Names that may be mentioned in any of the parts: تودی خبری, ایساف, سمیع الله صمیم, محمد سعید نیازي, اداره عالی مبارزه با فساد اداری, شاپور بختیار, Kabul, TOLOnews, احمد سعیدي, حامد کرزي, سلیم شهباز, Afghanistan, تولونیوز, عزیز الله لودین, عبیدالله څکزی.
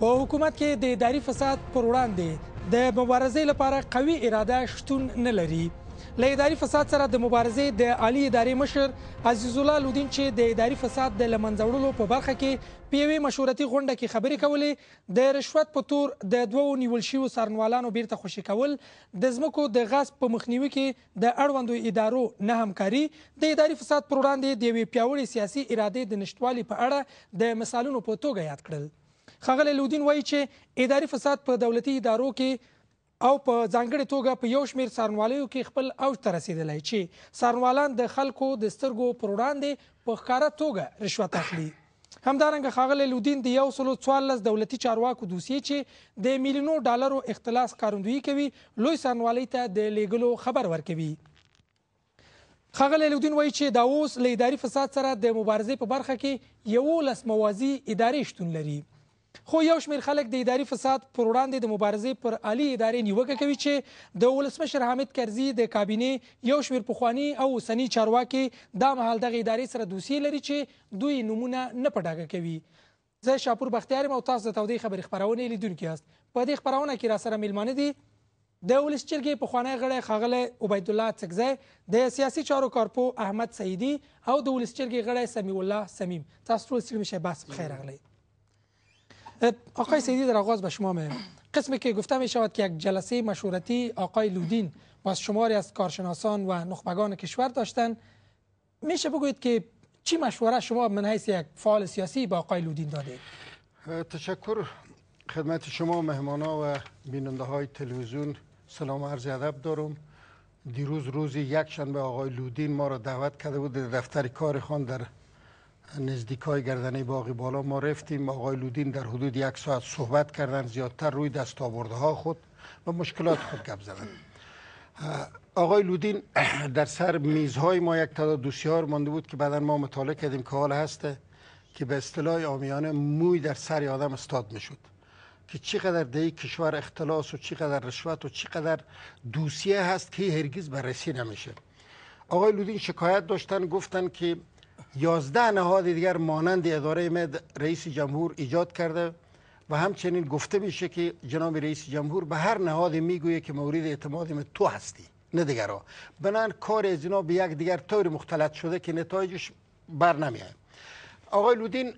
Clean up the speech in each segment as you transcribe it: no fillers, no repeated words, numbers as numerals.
په حکومت کې د اداري فساد پر وړاندې د مبارزې لپاره قوي اراده شتون نه لري. له اداري فساد سره د مبارزې د عالی ادارې مشر عزیز الله لودین چې د اداري فساد د له منځه وړلو په برخه کې په یوې مشورتي غونډه کې خبرې کولې. د رشوت په تور د دوو نیول شویو څارنوالانو بیرته خوشي کول، د ځمکو د غصب په مخنیوي کې د اړوندو ادارو نه همکاري، د اداري فساد پر وړاندې د یوې پیاوړې سیاسي ارادې د نشتوالي په اړه د مثالونو په توګه یاد کړل. خغل لودین وایي چې اداري فساد په دولتي ادارو کې او په ځانګړې توګه په یو شمیر څارنوالیو کې خپل اوج ته رسېدلی چې څارنوالان د خلکو د سترګو پر وړاندې په ښکاره توګه رشوت اخلي. همدارنګه خاغل لودین د 114 دولتي چارواکو دوسیې چې د میلیونو ډالرو اختلاس کارندویي کوي لوی څارنوالۍ ته د لیږلو خبر ورکوي. خاغل لودین وایي چې دا اوس له اداري فساد سره د مبارزې په برخه کې 11 موازي ادارې شتون لري، خو یو شمیر خلک د اداري فساد پر وړاندې د مبارزې پر عالي ادارې نیوکه کوي چې د ولسمشر حامد کرزي د کابینې یو شمیر پخواني او اوسني چارواکي دا مهال دغه ادارې سره دوسیې لري چې دوی نومونه نه په ډاګه کوي. زه شاپور بختیار یم او تاسو د تودې خبرې خپرونې لیدونکي یاست. په دې خپرونه کې راسره میلمانه دي د ولس جرګې پخوانی غړی ښاغلی عبیدالله څکزی، د سیاسي چارو کارپو احمد سعیدي او د ولس جرګې غړی سمیع الله صمیم. تاسو ټول سلیم شهباز خیر راغلی. آقای سیدی در آغاز به شما می‌رسم. قسمی که گفته می شود که یک جلسه مشورتی آقای لودین با شماری از کارشناسان و نخبگان کشور داشتند، میشه بگویید که چی مشوره شما من حیث یک فعال سیاسی با آقای لودین داده؟ تشکر خدمت شما مهمانا و بیننده های تلویزیون. سلام و عرض ادب دارم. دیروز روز یکشنبه آقای لودین ما را دعوت کرده بود در دفتر کار خان در نزدیکای گردنه باغی بالا. ما رفتیم، آقای لودین در حدود یک ساعت صحبت کردن، زیادتر روی دستاوردها خود و مشکلات خود گپ زدند. آقای لودین در سر میزهای ما یک تعداد دوسیار مانده بود که بعدا ما مطالعه کردیم که حال هست که به اصطلاح عامیانه موی در سر آدم استاد میشد که چقدر در کشور اختلاس و چقدر رشوت و چقدر دوسیه هست که هرگز بررسی نمیشه. آقای لودین شکایت داشتن، گفتن که 11 نهاد دیگر مانند اداره مد رئیس جمهور ایجاد کرده و همچنین گفته میشه که جناب رئیس جمهور به هر نهاد میگویه که مورد اعتماد تو هستی نه دیگرها. بنان کار از اینا به یک دیگر طور مختلط شده که نتایجش بر نمیاد. آقای لودین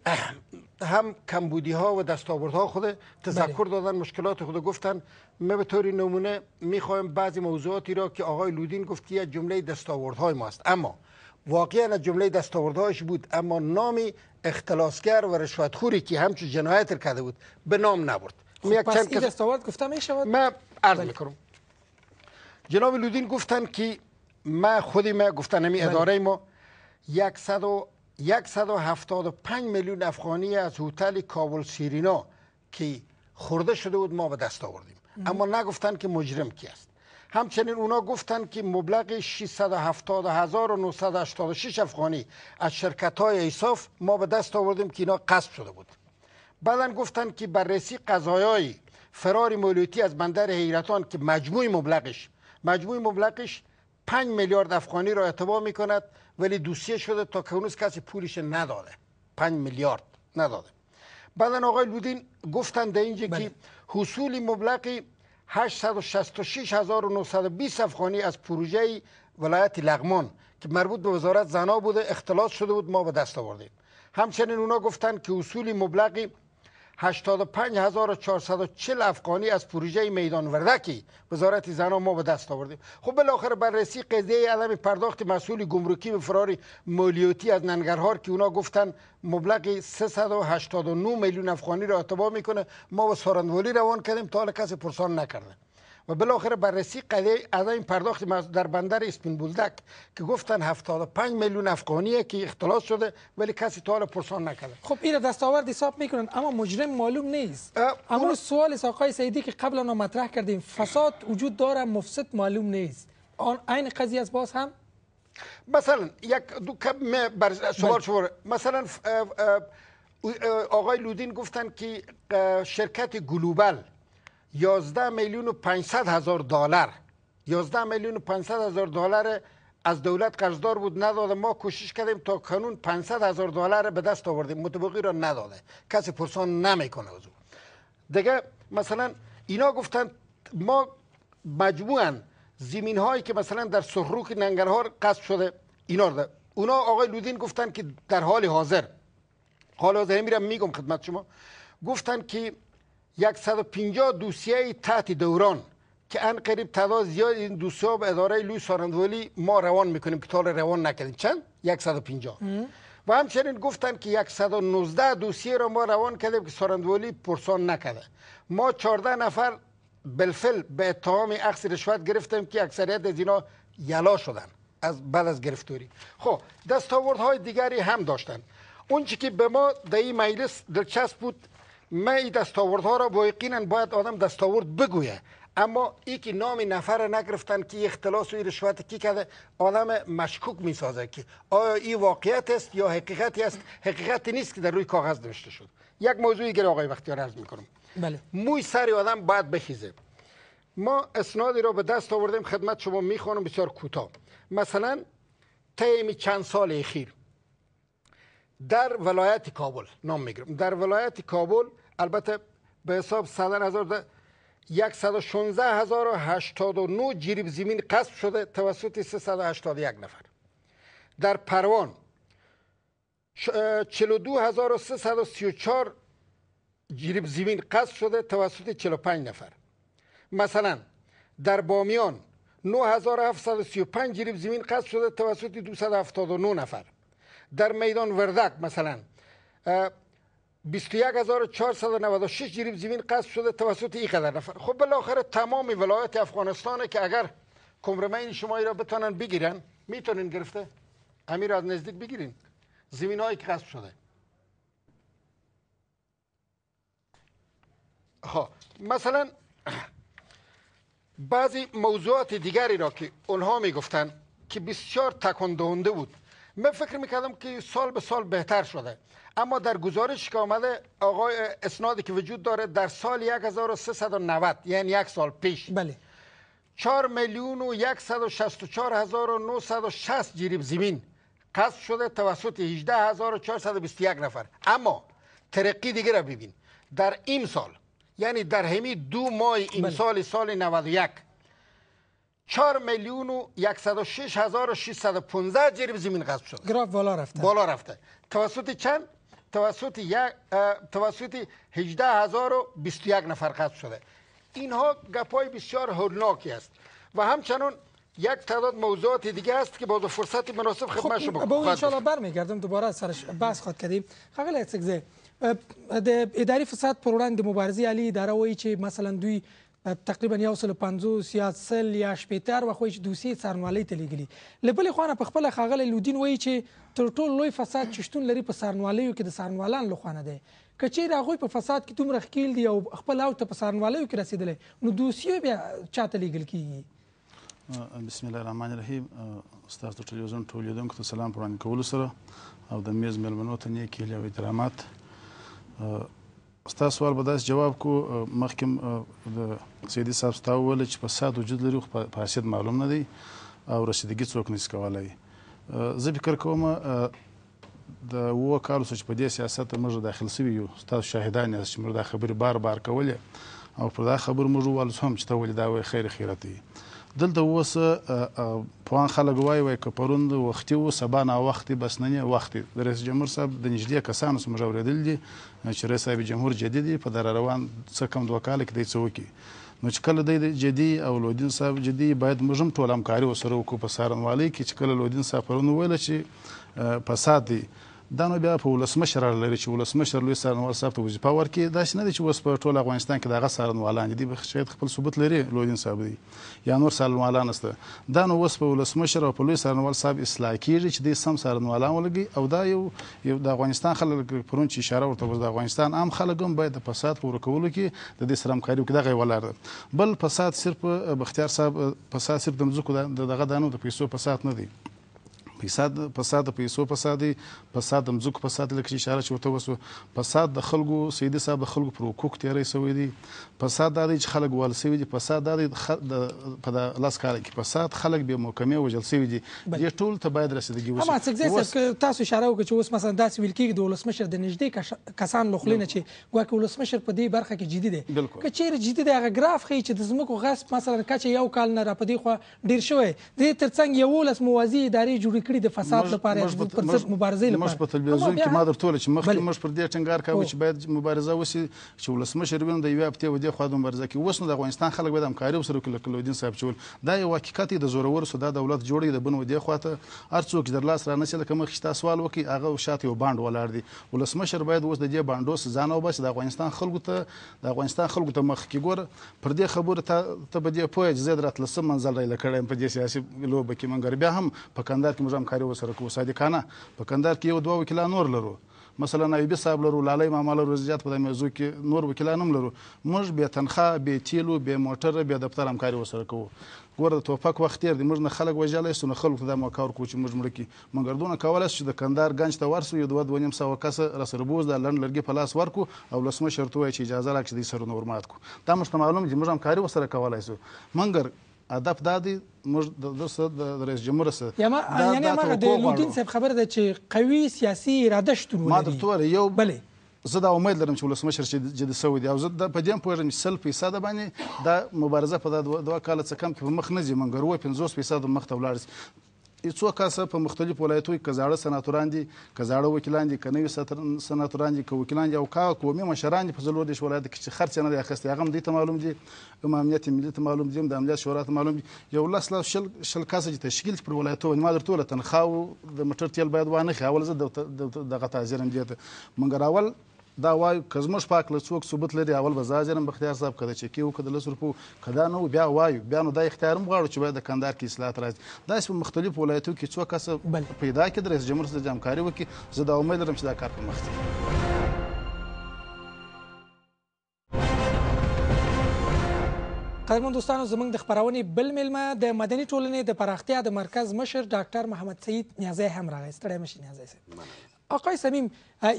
هم کمبودی ها و دستاورد ها خود تذکر دادن، مشکلات خود گفتن. من به طور نمونه میخوایم بعضی موضوعاتی را که آقای لودین گفت که یک جمله دستاوردهای ما است، اما واقعا جمله دستاوردهاش بود، اما نامی اختلاسگر و رشوتخوری که همچون جنایت کرده بود به نام نبرد. خب پس این دستاورد گفته می شود؟ من عرض میکنم. جناب لودین گفتن که من خودی من گفتن همین اداره ما 175 میلیون افغانی از هتل کابل سیرینا که خورده شده بود ما به دست آوردیم، اما نگفتن که مجرم کی است. همچنین اونا گفتن که مبلغ 670986 افغانی از شرکت‌های ایساف ما به دست آوردیم که اینا قصب شده بود. بعدن گفتن که بررسی قضایای فرار مولویتی از بندر حیرتان که مجموع مبلغش 5 میلیارد افغانی را اعتبار میکند، ولی دوسیه شده تا که هنوز کسی پولش نداده، 5 میلیارد نداده. بعدن آقای لودین گفتن در اینجا که حصول مبلغ 866920 افغانی از پروژه ولایت لغمان که مربوط به وزارت زنا بوده اختلاس شده بود ما به دست آوردیم. همچنین اونا گفتند که اصول مبلغ 85440 افغانی از پروژه میدان وردکی وزارت زنا ما به دست آوردیم. خب بالاخره بررسی قضیه عدم پرداخت مسئول گمرکی به فرار مالیاتی از ننگرهار که اونا گفتن مبلغ 389 میلیون افغانی را اعتبار میکنه ما به سارندوالی روان کردیم تا حالا کسی پرسان نکرده. و بالاخره بررسی قضیه عدم پرداخت در بندر اسپین بولدک که گفتن 75 میلیون افغانیه که اختلاس شده ولی کسی تا حالا پرسان نکرده. خب این دستاورد حساب میکنن اما مجرم معلوم نیست. اما سوال آقای سعیدی که قبلا ما مطرح کردیم، فساد وجود داره، مفسد معلوم نیست، آن عین قضیه است. باز هم مثلا یک دو کم بر سوال شور، مثلا آقای لودین گفتن که شرکت گلوبال 11,500,000 دلار $11,500,000 از دولت قرضدار بود نداده. ما کوشش کردیم تا کنون $500,000 به دست آوردیم، متبقی را نداده، کسی پرسان نمیکنه. دیگه مثلا اینا گفتن ما مجموعاً زمین هایی که مثلا در سخروک ننگرهار قصد شده اینا رو اونا آقای لودین گفتن که در حال حاضر میرم میگم خدمت شما، گفتن که 150 دوسیه تحت دوران که ان قریب تعداد زیاد این دوسیه به اداره لوی سارندولی ما روان میکنیم که تا روان نکردیم. چند؟ 150. و همچنین گفتن که 119 دوسیه رو ما روان کردیم که سارندولی پرسان نکرده. ما 14 نفر بالفعل به اتهام اخذ رشوت گرفتیم که اکثریت از اینا یلا شدن از بعد از گرفتاری. خب دستاوردهای دیگری هم داشتن. اون چی که به ما در این مجلس دلچسب بود، من این دستاوردها را با یقینا باید آدم دستاورد بگویه، اما ای که نام نفر نگرفتن که اختلاس و رشوت کی کرده آدم مشکوک میسازه که آیا این واقعیت است یا حقیقتی است، حقیقتی نیست که در روی کاغذ نوشته شد. یک موضوعی که آقای بختیار عرض میکنم، بله. موی سری آدم باید بخیزه. ما اسنادی را به دست آوردیم خدمت شما میخوانم بسیار کوتاه. مثلا طی چند سال اخیر در ولایت کابل نام میگیرم، در ولایت کابل البته به حساب 116,089 جریب زمین غصب شده توسط 381 نفر. در پروان 42,334 جریب زمین غصب شده توسط 45 نفر. مثلا در بامیان 9,735 جریب زمین غصب شده توسط 279 نفر. در میدان وردک مثلا 21496 جریب زمین غصب شده توسط این قدر نفر. خب بالاخره تمام ولایت افغانستانه که اگر کمرمین شما را بتونن بگیرن میتونن گرفته امیر از نزدیک بگیرین زمین هایی که غصب شده. خب مثلا بعضی موضوعات دیگری را که اونها میگفتن که بسیار تکندهنده بود، من فکر میکردم که سال به سال بهتر شده، اما در گزارش که آمده آقای اسنادی که وجود داره در سال 1390 یعنی یک سال پیش، بله، 4,164,960 جریب زمین غصب شده توسط 18,421 نفر. اما ترقی دیگه را ببین، در این سال یعنی در همین دو ماه این بله. سال 91 4,106,615 جریب زمین غصب شده. گراف بالا رفته. توسط چند؟ توسط 18,021 نفر غصب شده. اینها گپای بسیار هولناکی است و همچنین یک تعداد موضوعات دیگه است که با فرصت مناسب خدمت شما خواهم گفت. ان شاء الله برمیگردم دوباره سرش بحث خواهد کردیم. خیلی سگزه د اداري فساد پر وړاندې مبارزې علي اداره وایي چې مثلا دوی تقریبا 150 یا 100 یا 80 وخوي چې دوسیه څارنوالۍ ته لیږلي. له بلې خوا نه په خپله ښاغلی لودین وایي چې تر ټولو لوی فساد چې شتون لري په څارنوالیو کې د څارنوالانو له خوا نه دی. که چیرې هغوی په فساد کې دومره ښکیل دي او خپل اوج ته په څارنوالیو کې رسېدلی نو دوسیه بیا چا ته لیږل کېږي؟ بسم الله الرحمن الرحیم. استاذ د ټلویزیون ټولو لیدونکو ته سلام په وړاندې کولو سره او د میز مېلمنو ته نیک هیلې او احترامات. ستاسو سوال به داسې جواب کو مخکې د سیدي صاحب ستا وویل چې فساد وجود لري خو په حیثیت معلوم نه دی او رسیدګي څوک نشي کولی. زه فکر کوم د 7 کالو څخه چې په دې سیاست موږ داخل شوي یو، ستاسو شاهدان یاست چې موږ دا خبرې بار بار کولې او پر دا خبر موږ وویل هم چې ته ولې دا وایې خیر خیرت دی. دلته اوس پوهان خلک وایي که پرون وختي و سبا ناوختي بس نن یې وختي. د رئیس جمهور صاحب د نږدې کسانو څخه موږ اورېدل دي چې رئیس صاحب جمهور جدي دی په در روان څه کم 2 کاله کې دی څه وکړي. نو چې کله دی جدي او لودین صاحب جدي باید موږ هم ټول همکاري ورسره وکړو په څارنوالۍ کې. چې کله لودین صاحب پرون وویله چې فساد دی دا نو بیا په ولسمشر لري چې ولسمشر لوی څارنوال صاحب ته وظیفه ورکړي. داسې نه دی چې اوس په ټول افغانستان کې دغه څارنوالان دي، شاید خپل ثبوت لري لودین صاحب دی یا نور څارنوالان شته. دا نو اوس په ولسمشر او په لوی څارنوال صاحب اصلاح کېږي چې دوی سم څارنوالان ولګي. او دا یو د افغانستان خلک پرون چې اشاره ورته وکړه د افغانستان عام خلک هم باید د فساد په ورکولو کې د دې سره همکاري وکړي. دغه یې ولاړ بل فساد صرف بختیار صاحب فساد صرف د مځکو دغه دانو د پیسو فساد نه دی. فساد مزوک فساد لکه اشاره شوته وسو فساد د خلکو سید صاحب خلکو پر حقوق تیرې سوې دي فساد د دې خلک ول سوې دي فساد د په لاس کار کې فساد خلک به محکمه وجل سوې دي د ټول ته باید رسیدګي وسو اما څنګه تاسو اشاره وکړه چې اوس مثلا داسې ویل کېږي د ولسمشر د نږدې کسان لخلینه چې ګواکې ولسمشر په دې برخه کې جدي دی که چیرې جدي دی هغه ګراف ښیي چې د ځمکو غصب مثلا کچه یو کال نه را په دې خوا ډېر شوی د دې تر څنګ یولس موازي ادارې جوړې کړي د فساد لپاره پر ضد مبارزې لپاره تلویزیون کې ما درته ویل چې مخکې موږ پر دې ټینګار کوو چې باید مبارزه وشي چې ولسمشر وینو د یوې هفتې و دې خوا د مبارزه کې اوس نو د افغانستان خلک باید همکاري ورسره وکړي لکه لودین صاحب چې ویل دا یو حقیقت دی د زورور سودا دولت جوړوي د بن و دې خوا ته هر څوک چې در لاس را نه شي لکه مخکې تاسو سوال وکړي هغه شاته یو بانډ ولاړ دی ولسمشر باید اوس د دې بانډو ځان وباسي د افغانستان خلکو ته مخکې ګوره پر دې خبره ته به دې پوهه چې زه در اتلسم منزل رایله کړی یم په دې سیاسي لوبه کې منګر بیا هم په کندهار کې موږ همکاري ورسره کوو صادقانه په کندهار کې یو دوه وکیلان نور لرو مثلا نایبي صاحب لرو لالی ماما لرو زیات په دې موضوع کې نور وکیلان هم لرو موږ بې تنخواه بې تیلو بې موټره بې دفتر همکاري ورسره کوو ګوره د توپک وخت تېر دی موږ نه خلک وژلی سو نه خلکو ته دا موقع ورکوو چې موږ مړه کړي مګر دونه کولی سو چې د کندهار ګنج ته ورسو یو دوه دوه نیم سوه کسه راسره بوز دا لنډ لرګي په لاس ورکړو او ولسمشر ته ووایه چې اجازه راکړه چې دوی سرونه ور مات کړو دا موږ ته معلوم چې موږ همکاري ورسره کولی سو مګر هدف دا دی موږ د رئیس جمهور سره یعنې همغه د لودین صاحب خبره ده چې قوي سیاسي اراده شتون ولري ما درته وویل یو بلې زه دا امید لرم چې ولسمشر چې جدي سوی دی او زه په دې هم پوهېږم چې 100% باندې دا مبارزه په دا دوه کاله څه کم کې په مخ نه ځي مګر وایي 50% مخ ته ولاړ شي څو کسه په مختلفو ولایتونو کې که زاړه سناتوران دي که زاړه وکیلان دي که نوي سناتوران دي که وکیلان دي او که قومي مشران دي په څلوردېرش ولایتو کې چې خرڅ یې نه دی اخیستی هغه هم دوی ته معلوم دي هم امنیت ملي ته معلوم دي هم د امنیت شورا ته معلوم دي یو لس شل کسه چې تشکیل پر ولایتو باندې ما درته وویله تنخواو د موټر تیل باید وانخلي اول زه دغه تعذیرم دې ته مګر اول دا وایو که زموږ په هکله څوک ثبوت لري اول به زه حاضرم بختیار صاحب که د چکې و که د لس روپو که دا نه و بیا وایو بیا نو دا اختیار هم غواړو چې باید د کندهار کې اصلاحات راځي داسې په مختلفو ولایتونو کې څو کسه پیدا کړي د رئیس جمهور سره همکاري وکړي زه دا امید لرم چې دا کار په مخ ځي قدرمن دوستانو زموږ د خپرونې بل میلمه د مدني ټولنې د پراختیا د مرکز مشر ډاکټر محمد سعید نیازی هم راغی ستړی مشی نیازی صاحب آقای صمیم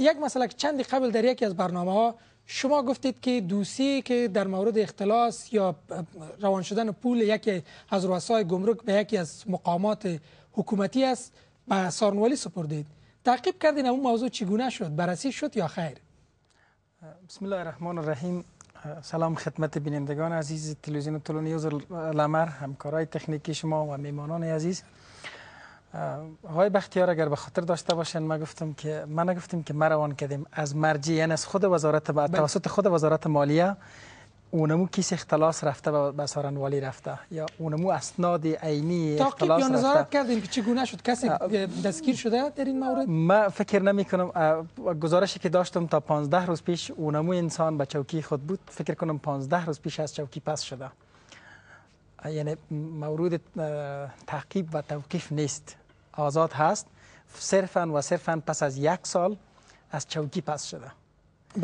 یک مسئله که چندی قبل در یکی از برنامه ها شما گفتید که دوسیه‌ای که در مورد اختلاس یا روان شدن پول یکی از رؤسای گمرک به یکی از مقامات حکومتی است به سارنوالی سپردید تعقیب کردین اون موضوع چگونه شد بررسی شد یا خیر بسم الله الرحمن الرحیم سلام خدمت بینندگان عزیز تلویزیون تولونیوز لمر همکارای تکنیکی شما و میهمانان عزیز آقای بختیار اگر به خاطر داشته باشن ما نگفتم که ما روان کردیم از مرجع یعنی از خود وزارت توسط خود وزارت مالیه اونمو کیس اختلاس رفته به سارنوالی رفته یا اونمو اسناد عینی اختلاس رفته نظارت کردین که چگونه شد کسی دستگیر شده در این مورد ما فکر نمی کنم گزارشی که داشتم تا 15 روز پیش اونمو انسان به چوکی خود بود فکر کنم 15 روز پیش از چوکی پس شده یعنی مورد تعقیب و توقیف نیست آزاد هست صرفاً پس از یک سال از چوکی پس شده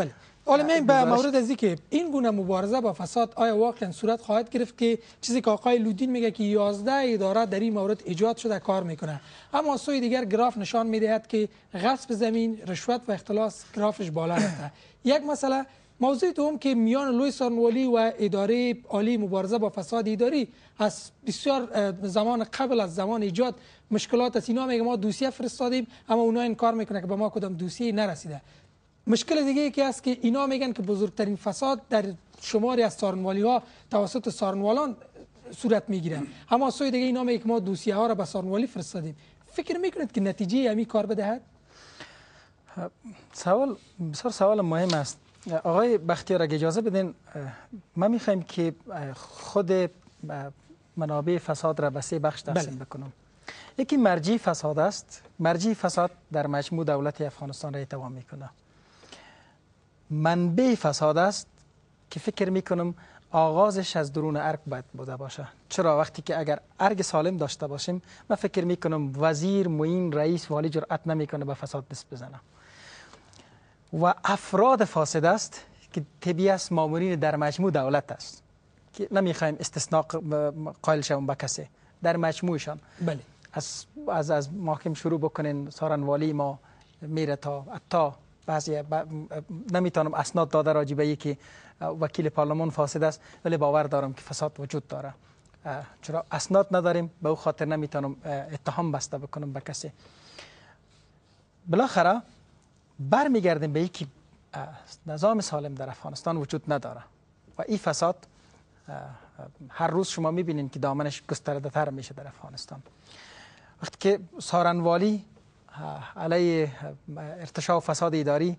بله حالا من به مورد از اینکه این گونه مبارزه با فساد آیا واقعا صورت خواهد گرفت که چیزی که آقای لودین میگه که 11 اداره در این مورد ایجاد شده کار میکنه اما سوی دیگر گراف نشان میدهد که غصب زمین رشوت و اختلاس گرافش بالا رفته یک مسئله موضوع دوم که میان لوی سارنوالی و اداره عالی مبارزه با فساد اداری از بسیار زمان قبل از زمان ایجاد مشکلات است اینا میگه ما دوسیه فرستادیم اما اونا این کار میکنه که به ما کدام دوسیه نرسیده مشکل دیگه یکی است که اینا میگن که بزرگترین فساد در شماری از سارنوالی ها توسط سارنوالان صورت میگیره اما سوی دیگه اینا میگه که ما دوسیه ها را به سارنوالی فرستادیم فکر میکنید که نتیجه همین کار بدهد سوال مهم است آقای بختیار اگه اجازه بدین ما میخوایم که خود منابع فساد را به سه بخش تقسیم بکنم یکی مرجع فساد است مرجع فساد در مجموع دولت افغانستان را ادعا میکنه منبع فساد است که فکر میکنم آغازش از درون ارگ باید بوده باشه چرا وقتی که اگر ارگ سالم داشته باشیم من فکر میکنم وزیر معین رئیس والی جرأت نمیکنه به فساد دست بزنه و افراد فاسد است که طبیعی است مامورین در مجموع دولت است که نمیخوایم استثناء قائل شویم به کسی در مجموعشان بله از از محاکم شروع بکنین، سارن والی ما میره تا بعضی نمیتونم اسناد داده راجبه ای که وکیل پارلمان فاسد است، ولی باور دارم که فساد وجود داره. چرا اسناد نداریم به او خاطر نمیتونم اتهام بسته بکنم به کسی. بالاخره برمیگردیم به اینکه نظام سالم در افغانستان وجود نداره و این فساد هر روز شما میبینین که دامنش گسترده تر میشه در افغانستان. وقتی که سارنوالی علیه ارتشاء و فساد اداری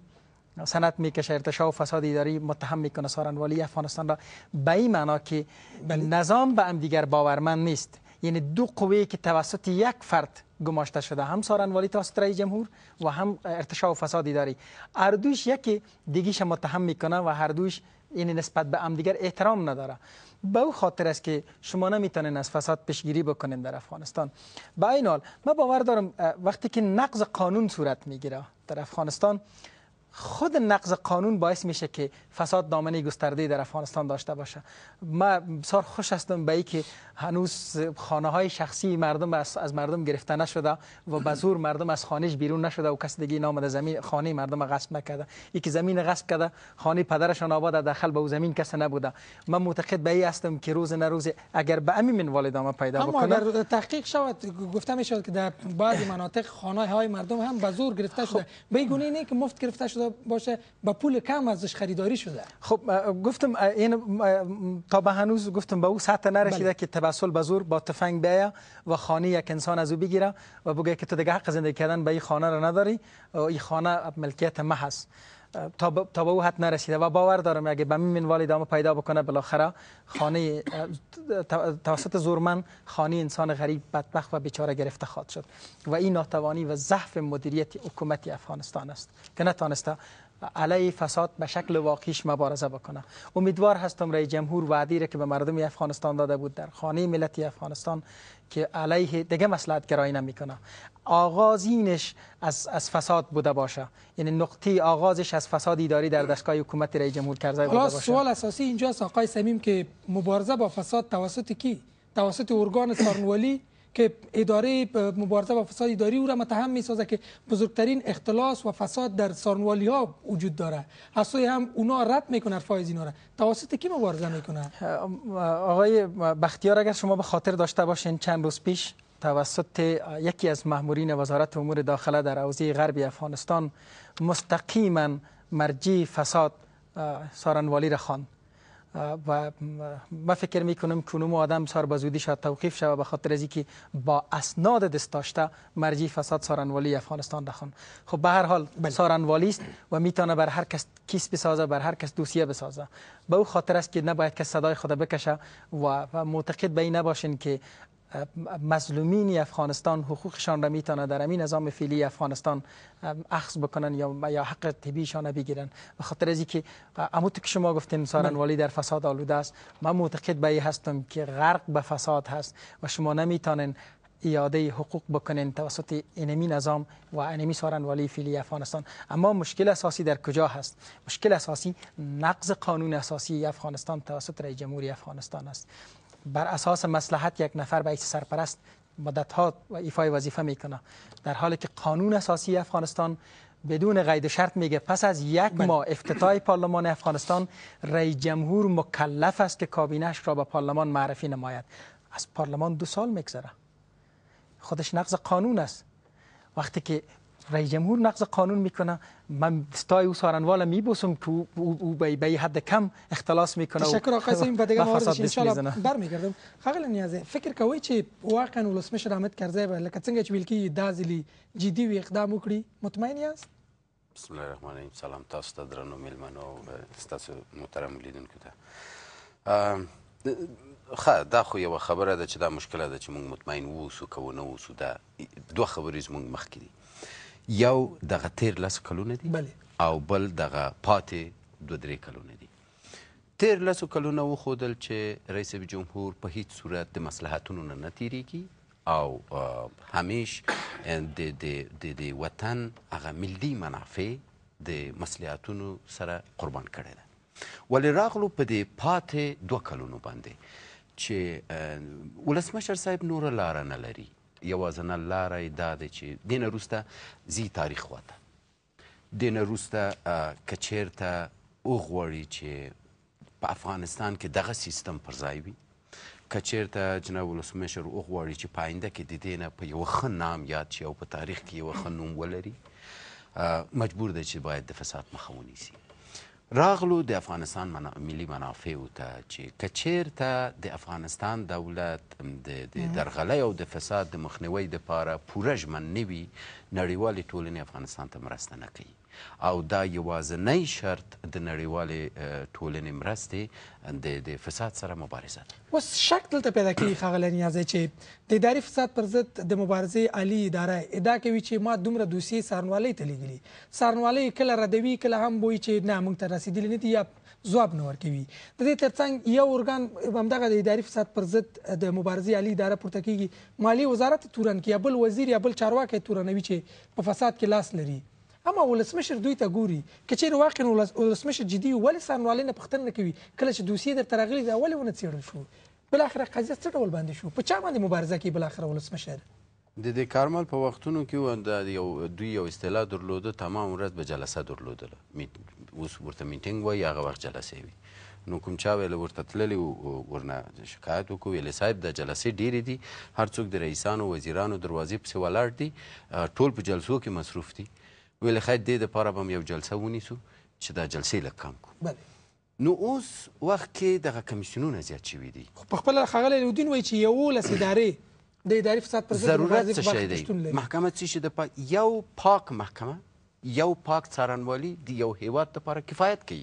سند میکشه، ارتشاء و فساد اداری متهم میکنه سارنوالی افغانستان را، به این معنا که نظام به هم دیگر باورمند نیست. یعنی دو قوه که توسط یک فرد گماشته شده، هم سارنوالی توسط رئیس جمهور و هم ارتشاء و فساد اداری، هر دوش یکی دیگیش متهم میکنه و هر دوش این نسبت به هم دیگر احترام نداره. به او خاطر است که شما نمیتونین از فساد پیشگیری بکنین در افغانستان. با این حال من باور دارم وقتی که نقض قانون صورت میگیره در افغانستان، خود نقض قانون باعث میشه که فساد دامنه گسترده در افغانستان داشته باشه. من بسیار خوش هستم به اینکه هنوز خانه های شخصی مردم از مردم گرفته نشده و به زور مردم از خانهش بیرون نشده و کسی دیگه نامده زمین خانه مردم غصب نکرده. ای که زمین غصب کرده خانه پدرشان آباد، داخل به او زمین کسی نبوده. من معتقد به این هستم که روز نه روز اگر به همین منوال ادامه پیدا بکنه، اما تحقیق شود گفته میشود که در بعضی مناطق خانه های مردم هم به زور گرفته شده، به این گونه که مفت گرفته شده باشه، با پول کم ازش خریداری شده. خب گفتم این تا به هنوز گفتم به او سطح نرسیده، بله. که توسل به زور با تفنگ بیا و خانه یک انسان از او بگیره و بگه که تو دیگه حق زندگی کردن به این خانه را نداری، این خانه ملکیت ما هست. تا به او حد نرسیده و باور دارم اگه به این منوال ادامه پیدا بکنه، بالاخره خانه توسط زورمند خانه انسان غریب بدبخت و بیچاره گرفته خواهد شد. و این ناتوانی و ضعف مدیریت حکومت افغانستان است که نتوانسته علیه فساد به شکل واقعیش مبارزه بکنه. امیدوار هستم رئیس جمهور وعدی را که به مردم افغانستان داده بود در خانه ملت افغانستان که علیه دیگه مصلحت گرایی نمیکنه، آغازینش از فساد بوده باشه. یعنی نقطه آغازش از فساد اداری در دستگاه حکومت رئیس جمهور کرده بوده باشه. سوال اساسی اینجاست آقای صمیم که مبارزه با فساد توسط کی؟ توسط ارگان سارنوالی که اداره مبارزه با فساد اداری او را متهم میسازه که بزرگترین اختلاس و فساد در سارنوالی ها وجود داره. حسوی هم اونا رد میکنه فایز اینا را. توسط کی مبارزه میکنه؟ آقای بختیار اگر شما به خاطر داشته باشین چند روز پیش توسط یکی از مأمورین وزارت امور داخله در حوزه غربی افغانستان مستقیما مرجع فساد سارنوالی را خواند و من فکر میکنم کنوم آدم سار بزودی شاید توقیف شد به خاطر از اینکه با اسناد دست داشته مرجع فساد سارنوالی افغانستان را خواند. خب به هر حال سارنوالی است و میتونه بر هر کس کیس بسازه، بر هر کس دوسیه بسازه. به او خاطر است که نباید کس صدای خود بکشه و معتقد به این نباشین که مظلومین افغانستان حقوقشان را میتونه در همین نظام فعلی افغانستان اخذ بکنن یا حق طبیعیشان را بگیرن. به خاطر از اینکه عموت که شما گفتین سارنوالی در فساد آلوده است، من معتقد به این هستم که غرق به فساد هست و شما نمیتونین ایاده حقوق بکنین توسط اینمی نظام و اینمی سارنوالی فعلی افغانستان. اما مشکل اساسی در کجا هست؟ مشکل اساسی نقض قانون اساسی افغانستان توسط رئیس جمهوری افغانستان است. بر اساس مصلحت یک نفر به حیث سرپرست مدت‌ها و ایفای وظیفه میکنه، در حالی که قانون اساسی افغانستان بدون قید و شرط میگه پس از یک ماه افتتاح پارلمان افغانستان رئیس جمهور مکلف است که کابینه‌اش را به پارلمان معرفی نماید. از پارلمان 2 سال میگذره، خودش نقض قانون است. وقتی که رئیس جمهور نقض قانون میکنه، من دستای او سارنوالا میبوسم که او به حد کم اختلاس میکنه. تشکر آقای صمیم، به دیگه موردش ان شاء الله برمیگردم. خاغل نیازی فکر کوي چې واقعا ولسمشر احمد کرزی لکه څنګه چې ویل کیږي دازلی جدي وي اقدام وکړي، مطمئن یاست؟ بسم الله الرحمن الرحیم. سلام تاسو ته درنو میلمنو او تاسو محترم لیدونکو ته. دا خو یوه خبره ده چې دا مشکله ده چې موږ مطمئن ووسو که ونه ووسو. دا دوه خبرې زموږ مخکې دي، یو دغه تیر 10 کلونه دي، او بل دغه پاتې 2-3 کلونه دي. تیر 10 کلونه وښودل چې رئیس جمهور په هیڅ صورت د مصلحتونو نه تیریږي او همیش د وطن هغه ملي منافع د مصلحتونو سره قربان کړی ده. ولې راغلو په دې پاتې 2 کلونو باندې چې ولسمشر صاحب نوره لاره نه لري یوازنه لاره داده چی دین روستا زی تاریخ خواته دین روستا کچیر تا اوغواری چی په افغانستان که دغه سیستم پرځای وي کچیر تا جناب ولسمشر اوغواری چی پاینده که دیدنه په یو خن نام یاد شي او په تاریخ کې یو خن نوم ولري مجبور ده چې باید د فساد مخه ونیسي راغلو د افغانستان ملي منافعو ته چې که چیرته د افغانستان دولت د درغلۍ او د فساد د مخنیوي دپاره پوره ژمن نه وي نړیوالې ټولنې افغانستان ته مرسته نه کوي او دا یوازنی شرط د نړیوالې ټولنې مرستې د فساد سره مبارزه ده اوس شک دلته پیدا کیږي ښاغلی نیازی چې د اداري فساد پر ضد د مبارزې عالي اداره ادعا کوي چې ما دومره دوسیې څارنوالۍ ته لیږلي څارنوالۍ کله ردوي کله هم وایي چې نه موږ ته رسېدلي نه دي یا ځواب نه ورکوي د دې تر څنګ یو ارګان همدغه د اداري فساد پر ضد د مبارزې عالي اداره پورته کیږي مالیې وزارت تورن کي یا بل وزیر یا بل چارواکی تورنوي چې په فساد کې لاس لري اما ولسمشر دوی ته ګوري که چیرې واقعا ولسمشر جدي وي ولې څارنوالۍ نه پوښتنه نه کوي کله چې دوسیې درته راغلي دا ولې ونه څېړل شو بالاخره قضیه څه ډول باندې شو په چا باندې مبارزه کوي بالاخره ولسمشر د دې کارمل په وختونو کې دوی یو اصطلاح درلوده تمام ورځ به جلسه درلودله اوس ورته میټینګ وایي هغه وخت جلسې وي نو کوم چا ویل ورته تللی ورنه شکایت وکړو ویلې صاحب دا جلسې ډېرې دي هر څوک د رئیسانو وزیرانو دروازې پسې ولاړ دي ټول په جلسو کې مصروف دي ویلې خیر دې دپاره به هم یو جلسه ونیسو چې دا جلسې لږ کم کړو نو اوس وخت کې دغه کمیسیونونه زیات شوي دي خو پخپله ښاغلی الودین وایي چې یولس ادارې د اداري فساد پر ضد ضرورت څه شی دی محکمه څه شي د یو پاک محکمه یو پاک څارنوالي د یو هیواد دپاره کفایت کوي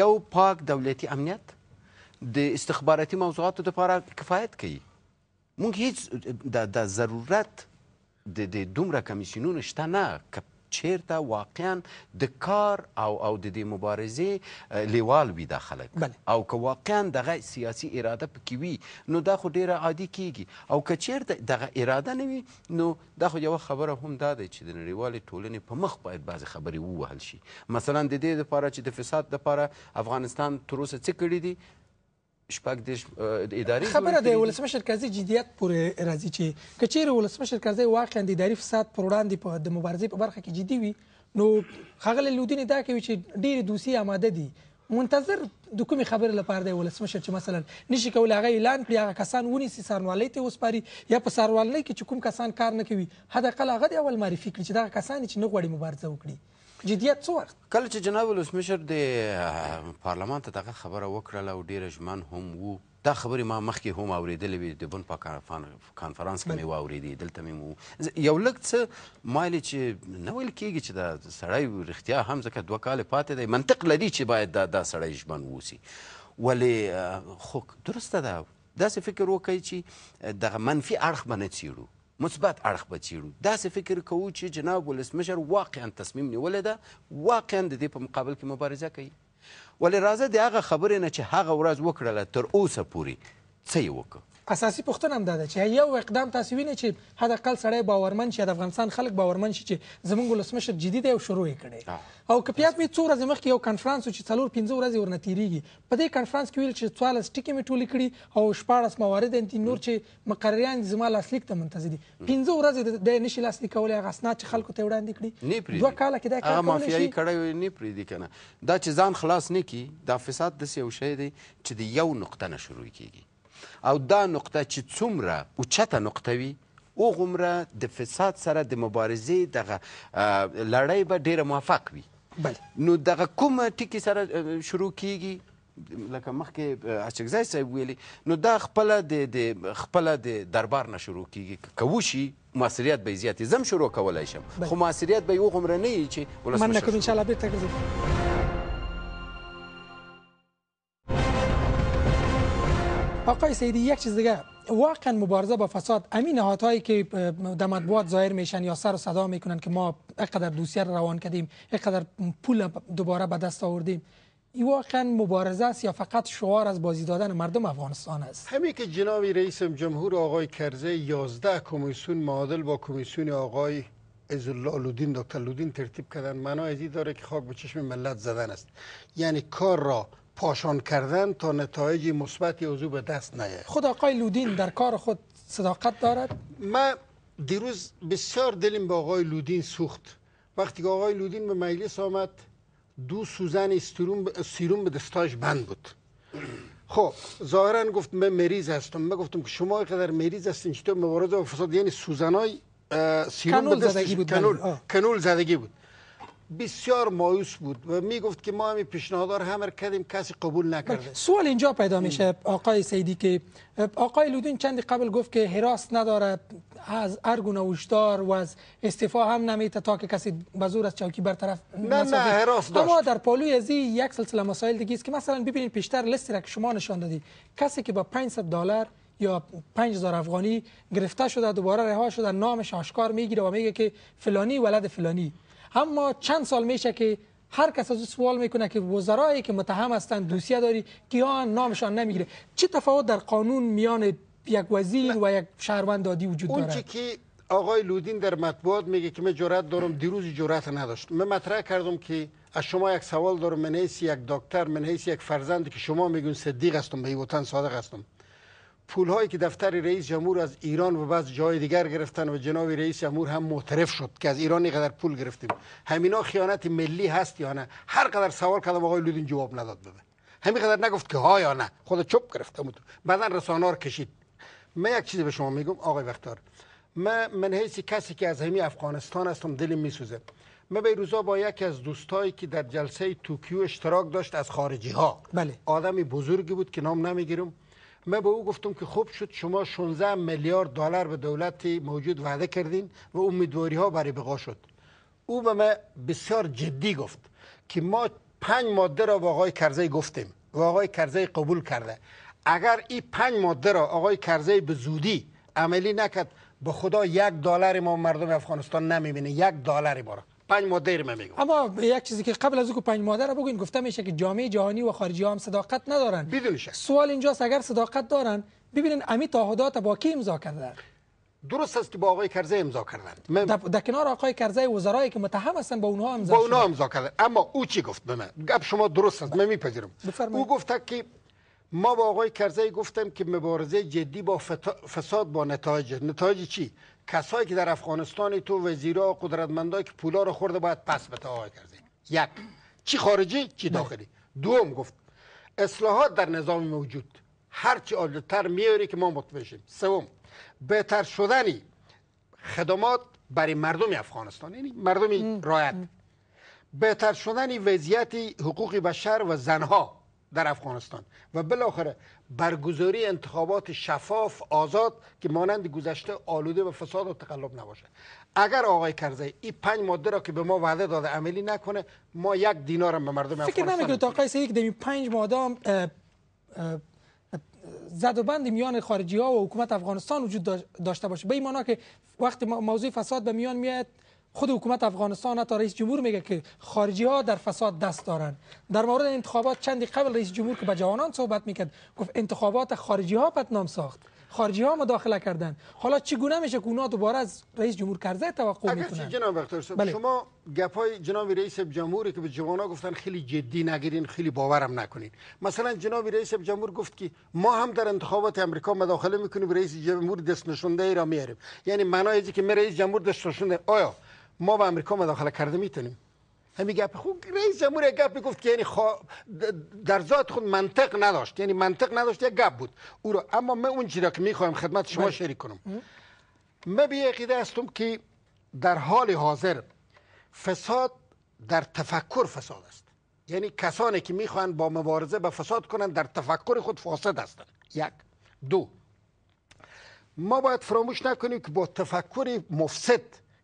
یو پاک دولتي امنیت د استخباراتي موضوعاتو دپاره کفایت کوي موږ هیڅ د ضرورت د دومره کمیسیونونه شته نه چیرته واقعا د کار او د دې مبارزې لیوال وي دا خلک او که واقعا دغه سیاسي اراده پکې وي نو دا خو ډیره عادي کیږي او که چیرته دغه اراده نه وي نو دا خو یوه خبره هم دا دی چې د نړیوالې ټولنې په مخ باید بعضې خبرې ووهل شي مثلا د دې دپاره چې د فساد دپاره افغانستان تر اوسه څه کړي دي شپږ دېرش ادارې خبره د ولسمشر قاضي جدیت پورې راځي چې که چیرې ولسمشر قاضي واقعا د اداري فساد پر وړاندې د مبارزې په برخه کې جدي وي نو ښاغلی الودین دا کوي چې ډېرې دوسیې آماده دي منتظر د کومې خبرې لپاره دی ولسمشر چې مثلا نشي کولی هغه اعلان کړي هغه کسان ونیسي څارنوالۍ ته یې وسپاري یا په څارنوالۍ کې چې کوم کسان کار نه کوي حداقل هغه دې اول معرفي کړي چې دغه کسان چې نه غواړي مبارزه وکړي جدیت څه وخت کله چې جناب ولسمشر د پارلمان ته دغه خبره وکړله او ډېره ژمن هم وو دا خبرې ما مخکې هم اورېدلې وې د بن په کانفرانس کې مې واورېدې دلته مې یو لږ څه مایلې چې نه ویل کېږي چې دا سړی رښتیا هم ځکه دوه کاله پاتې دی منطق لري چې باید دا سړی ژمن واوسي ولې خو درسته ده داسې فکر وکړئ چې دغه منفي اړخ به نه څېړو مثبت اړخ به څېړو داسې فکر کوو چې جناب ولسمشر واقعا تصمیم نیولې ده واقعا د دې په مقابل کې مبارزه کوي ولې راځه د هغه خبرې نه چې هغه ورځ وکړله تر اوسه پورې څه یې وکړه اساسي پوښتنه هم دا ده چې یو اقدام تاسو وینئ چې حداقل سړی باورمند شي د افغانستان خلک باورمند شي چې زموږ ولسمشر جدي دی او شروع یې کړی او که پیاد مې څو ورځې مخکې یو کنفرانس و چې څلور پنځه ورځې ورنه تېرېږي په دې کنفرانس کې ویل چې څوارلس ټکي مې ټولې کړي او شپاړس موارد دي نور چې مقرریان دي زما لاسلیک ته منتظر دي پنځه ورځې دی نشي لاسلیک کولی هغه اسناد چې خلکو ته یې وړاندې کړي دوه کاله کې دا کار مافیایي کړی نه پرېږدي که نه دا چې ځان خلاص نه کړي دا فساد داسې یو شی دی چې د یو نقطه نه شروع کېږي او دا نقطه چې څومره اوچته نقطه وي هغومره د فساد سره د مبارزې دغه لړۍ به ډېره موفق وي نو دغه کومه ټکي سره شروع کیږي لکه مخکې اچکزی صاحب ویلي نو دا خپله د دربار نه شروع کیږي که وشي موثریت به یې زیات وي زه هم شروع کولی شم خو موثریت به یې هغومره نه وي چې مننه کوم انشاءالله بېرته ګرځي آقای سیدی یک چیز دیگه واقعا مبارزه با فساد همین نهادهایی که در مطبوعات ظاهر میشن یا سر و صدا میکنن که ما اینقدر دوسیه رو روان کردیم اینقدر پول دوباره به دست آوردیم این واقعا مبارزه است یا فقط شعار از بازی دادن مردم افغانستان است همین که جناب رئیس جمهور آقای کرزی 11 کمیسیون معادل با کمیسیون آقای عزالله الودین دکتر الودین ترتیب کردن معنای داره که خاک به چشم ملت زدن است یعنی کار را پاشان کردن تا نتایج مثبتی از او به دست نیاید. خود آقای الودین در کار خود صداقت دارد؟ من دیروز بسیار دلم به آقای لودین سوخت. وقتی که آقای لودین به مجلس آمد، دو سوزن استیروم به دستاش بند بود. خب ظاهرا گفت من مریض هستم. من گفتم که شما اینقدر مریض هستین چطور مبارزه با فساد، یعنی سوزنای سیروم به دستش کنول زدگی بود. بسیار مایوس بود و میگفت که ما همین پیشنهادار همر کردیم، کسی قبول نکرده. سوال اینجا پیدا میشه آقای سیدی که آقای لودین چندی قبل گفت که حراس نداره از ارگونه هشدار و از استعفا هم نمیته تا که کسی به زور از چوکی برطرف نه حراس داشت. اما در پالوی ازی یک سلسله مسائل دیگه است که مثلا ببینید پیشتر لیستی را که شما نشان دادی، کسی که با $500 یا 5000 افغانی گرفته شده دوباره رها شده نامش آشکار میگیره و میگه که فلانی ولد فلانی. اما چند سال میشه که هر کس از سوال میکنه که وزرایی که متهم هستند دوسیه داری که آن نامشان نمیگیره. چه تفاوت در قانون میان یک وزیر و یک شهروند عادی وجود داره؟ اون که آقای لودین در مطبوعات میگه که من جرأت دارم، دیروز جرأت نداشت. من مطرح کردم که از شما یک سوال دارم، من حیث یک دکتر، من حیث یک فرزند که شما میگین صدیق هستم، به وطن صادق هستم، پول هایی که دفتر رئیس جمهور از ایران و بعض جای دیگر گرفتن و جناب رئیس جمهور هم معترف شد که از ایران اینقدر پول گرفتیم، همینا خیانت ملی هست یا نه؟ هر قدر سوال کردم آقای لودین جواب نداد. بده همینقدر نگفت که ها یا نه، خود چپ گرفته بود، بعدا رسانه‌ها کشید. من یک چیزی به شما میگم آقای بختیار، من حیث کسی که از همین افغانستان هستم دلم میسوزه. من به روزا با یکی از دوستایی که در جلسه توکیو اشتراک داشت از خارجی ها، بله، آدمی بزرگی بود که نام نمیگیرم، من به او گفتم که خوب شد شما 16 میلیارد دلار به دولت موجود وعده کردین و امیدواری ها برای بقا شد. او به من بسیار جدی گفت که ما 5 ماده را با آقای کرزی گفتیم و آقای کرزی قبول کرده. اگر این 5 ماده را آقای کرزی به زودی عملی نکرد، به خدا $1 ما مردم افغانستان نمیبینه، $1 ما را. 5 ماده رو من میگم. اما یک چیزی که قبل از اینکه 5 ماده رو بگین گفته میشه که جامعه جهانی و خارجی ها هم صداقت ندارن. بدون شک. سوال اینجاست اگر صداقت دارن، ببینین امی تعهدات با کی امضا کردن؟ درست است که با آقای کرزی امضا کردن. در کنار آقای کرزی وزرایی که متهم هستن با اونها امضا کردن. با اونها امضا کردن. اما او چی گفت به من؟ گپ شما درست است، من میپذیرم. او گفت که ما با آقای کرزی گفتم که مبارزه جدی با فساد با نتایج چی؟ کسایی که در افغانستان تو وزیرا قدرتمندایی که پولا رو خورده باید پس بده آقای کرزی. یک، چی خارجی چی داخلی. دوم گفت اصلاحات در نظام موجود هر چی عادل‌تر میاری که ما مطمئن شیم. سوم، بهتر شدنی خدمات برای مردم افغانستان، یعنی مردم رایت، بهتر شدنی وضعیت حقوق بشر و زنها در افغانستان، و بالاخره برگزاری انتخابات شفاف آزاد که مانند گذشته آلوده و فساد و تقلب نباشه. اگر آقای کرزی این 5 ماده را که به ما وعده داده عملی نکنه، ما $1 هم به مردم افغانستان. فکر نمی‌کنید آقای سیدی که 5 ماده زد و بند میان خارجی ها و حکومت افغانستان وجود داشته باشه، به این معنا که وقتی موضوع فساد به میان میاد، خود حکومت افغانستان تا رئیس جمهور میگه که خارجی ها در فساد دست دارن. در مورد انتخابات چندی قبل رئیس جمهور که با جوانان صحبت میکرد گفت انتخابات خارجی ها بدنام ساخت، خارجی ها مداخله کردن. حالا چگونه میشه که اونا دوباره از رئیس جمهور کرزی توقع میکنن؟ اگر جناب دکتر بله. شما گپای جناب رئیس جمهوری که به جوانا گفتن خیلی جدی نگیرین، خیلی باورم نکنین. مثلا جناب رئیس جمهور گفت که ما هم در انتخابات امریکا مداخله میکنیم، رئیس جمهور دست نشونده را میاریم. یعنی معنای اینکه من رئیس جمهور دست نشونده، آیا ما به امریکا مداخله کرده میتونیم؟ همین گپ خود رئیس جمهور یک گپ گفت که یعنی در ذات خود منطق نداشت، یعنی منطق نداشت، یک گپ بود او را. اما من اون چیزی که میخواهم خدمت شما شریک کنم، من به عقیده هستم که در حال حاضر فساد در تفکر فساد است، یعنی کسانی که میخوان با مبارزه با فساد کنند در تفکر خود فاسد هستند. یک. دو، ما باید فراموش نکنیم که با تفکر مفسد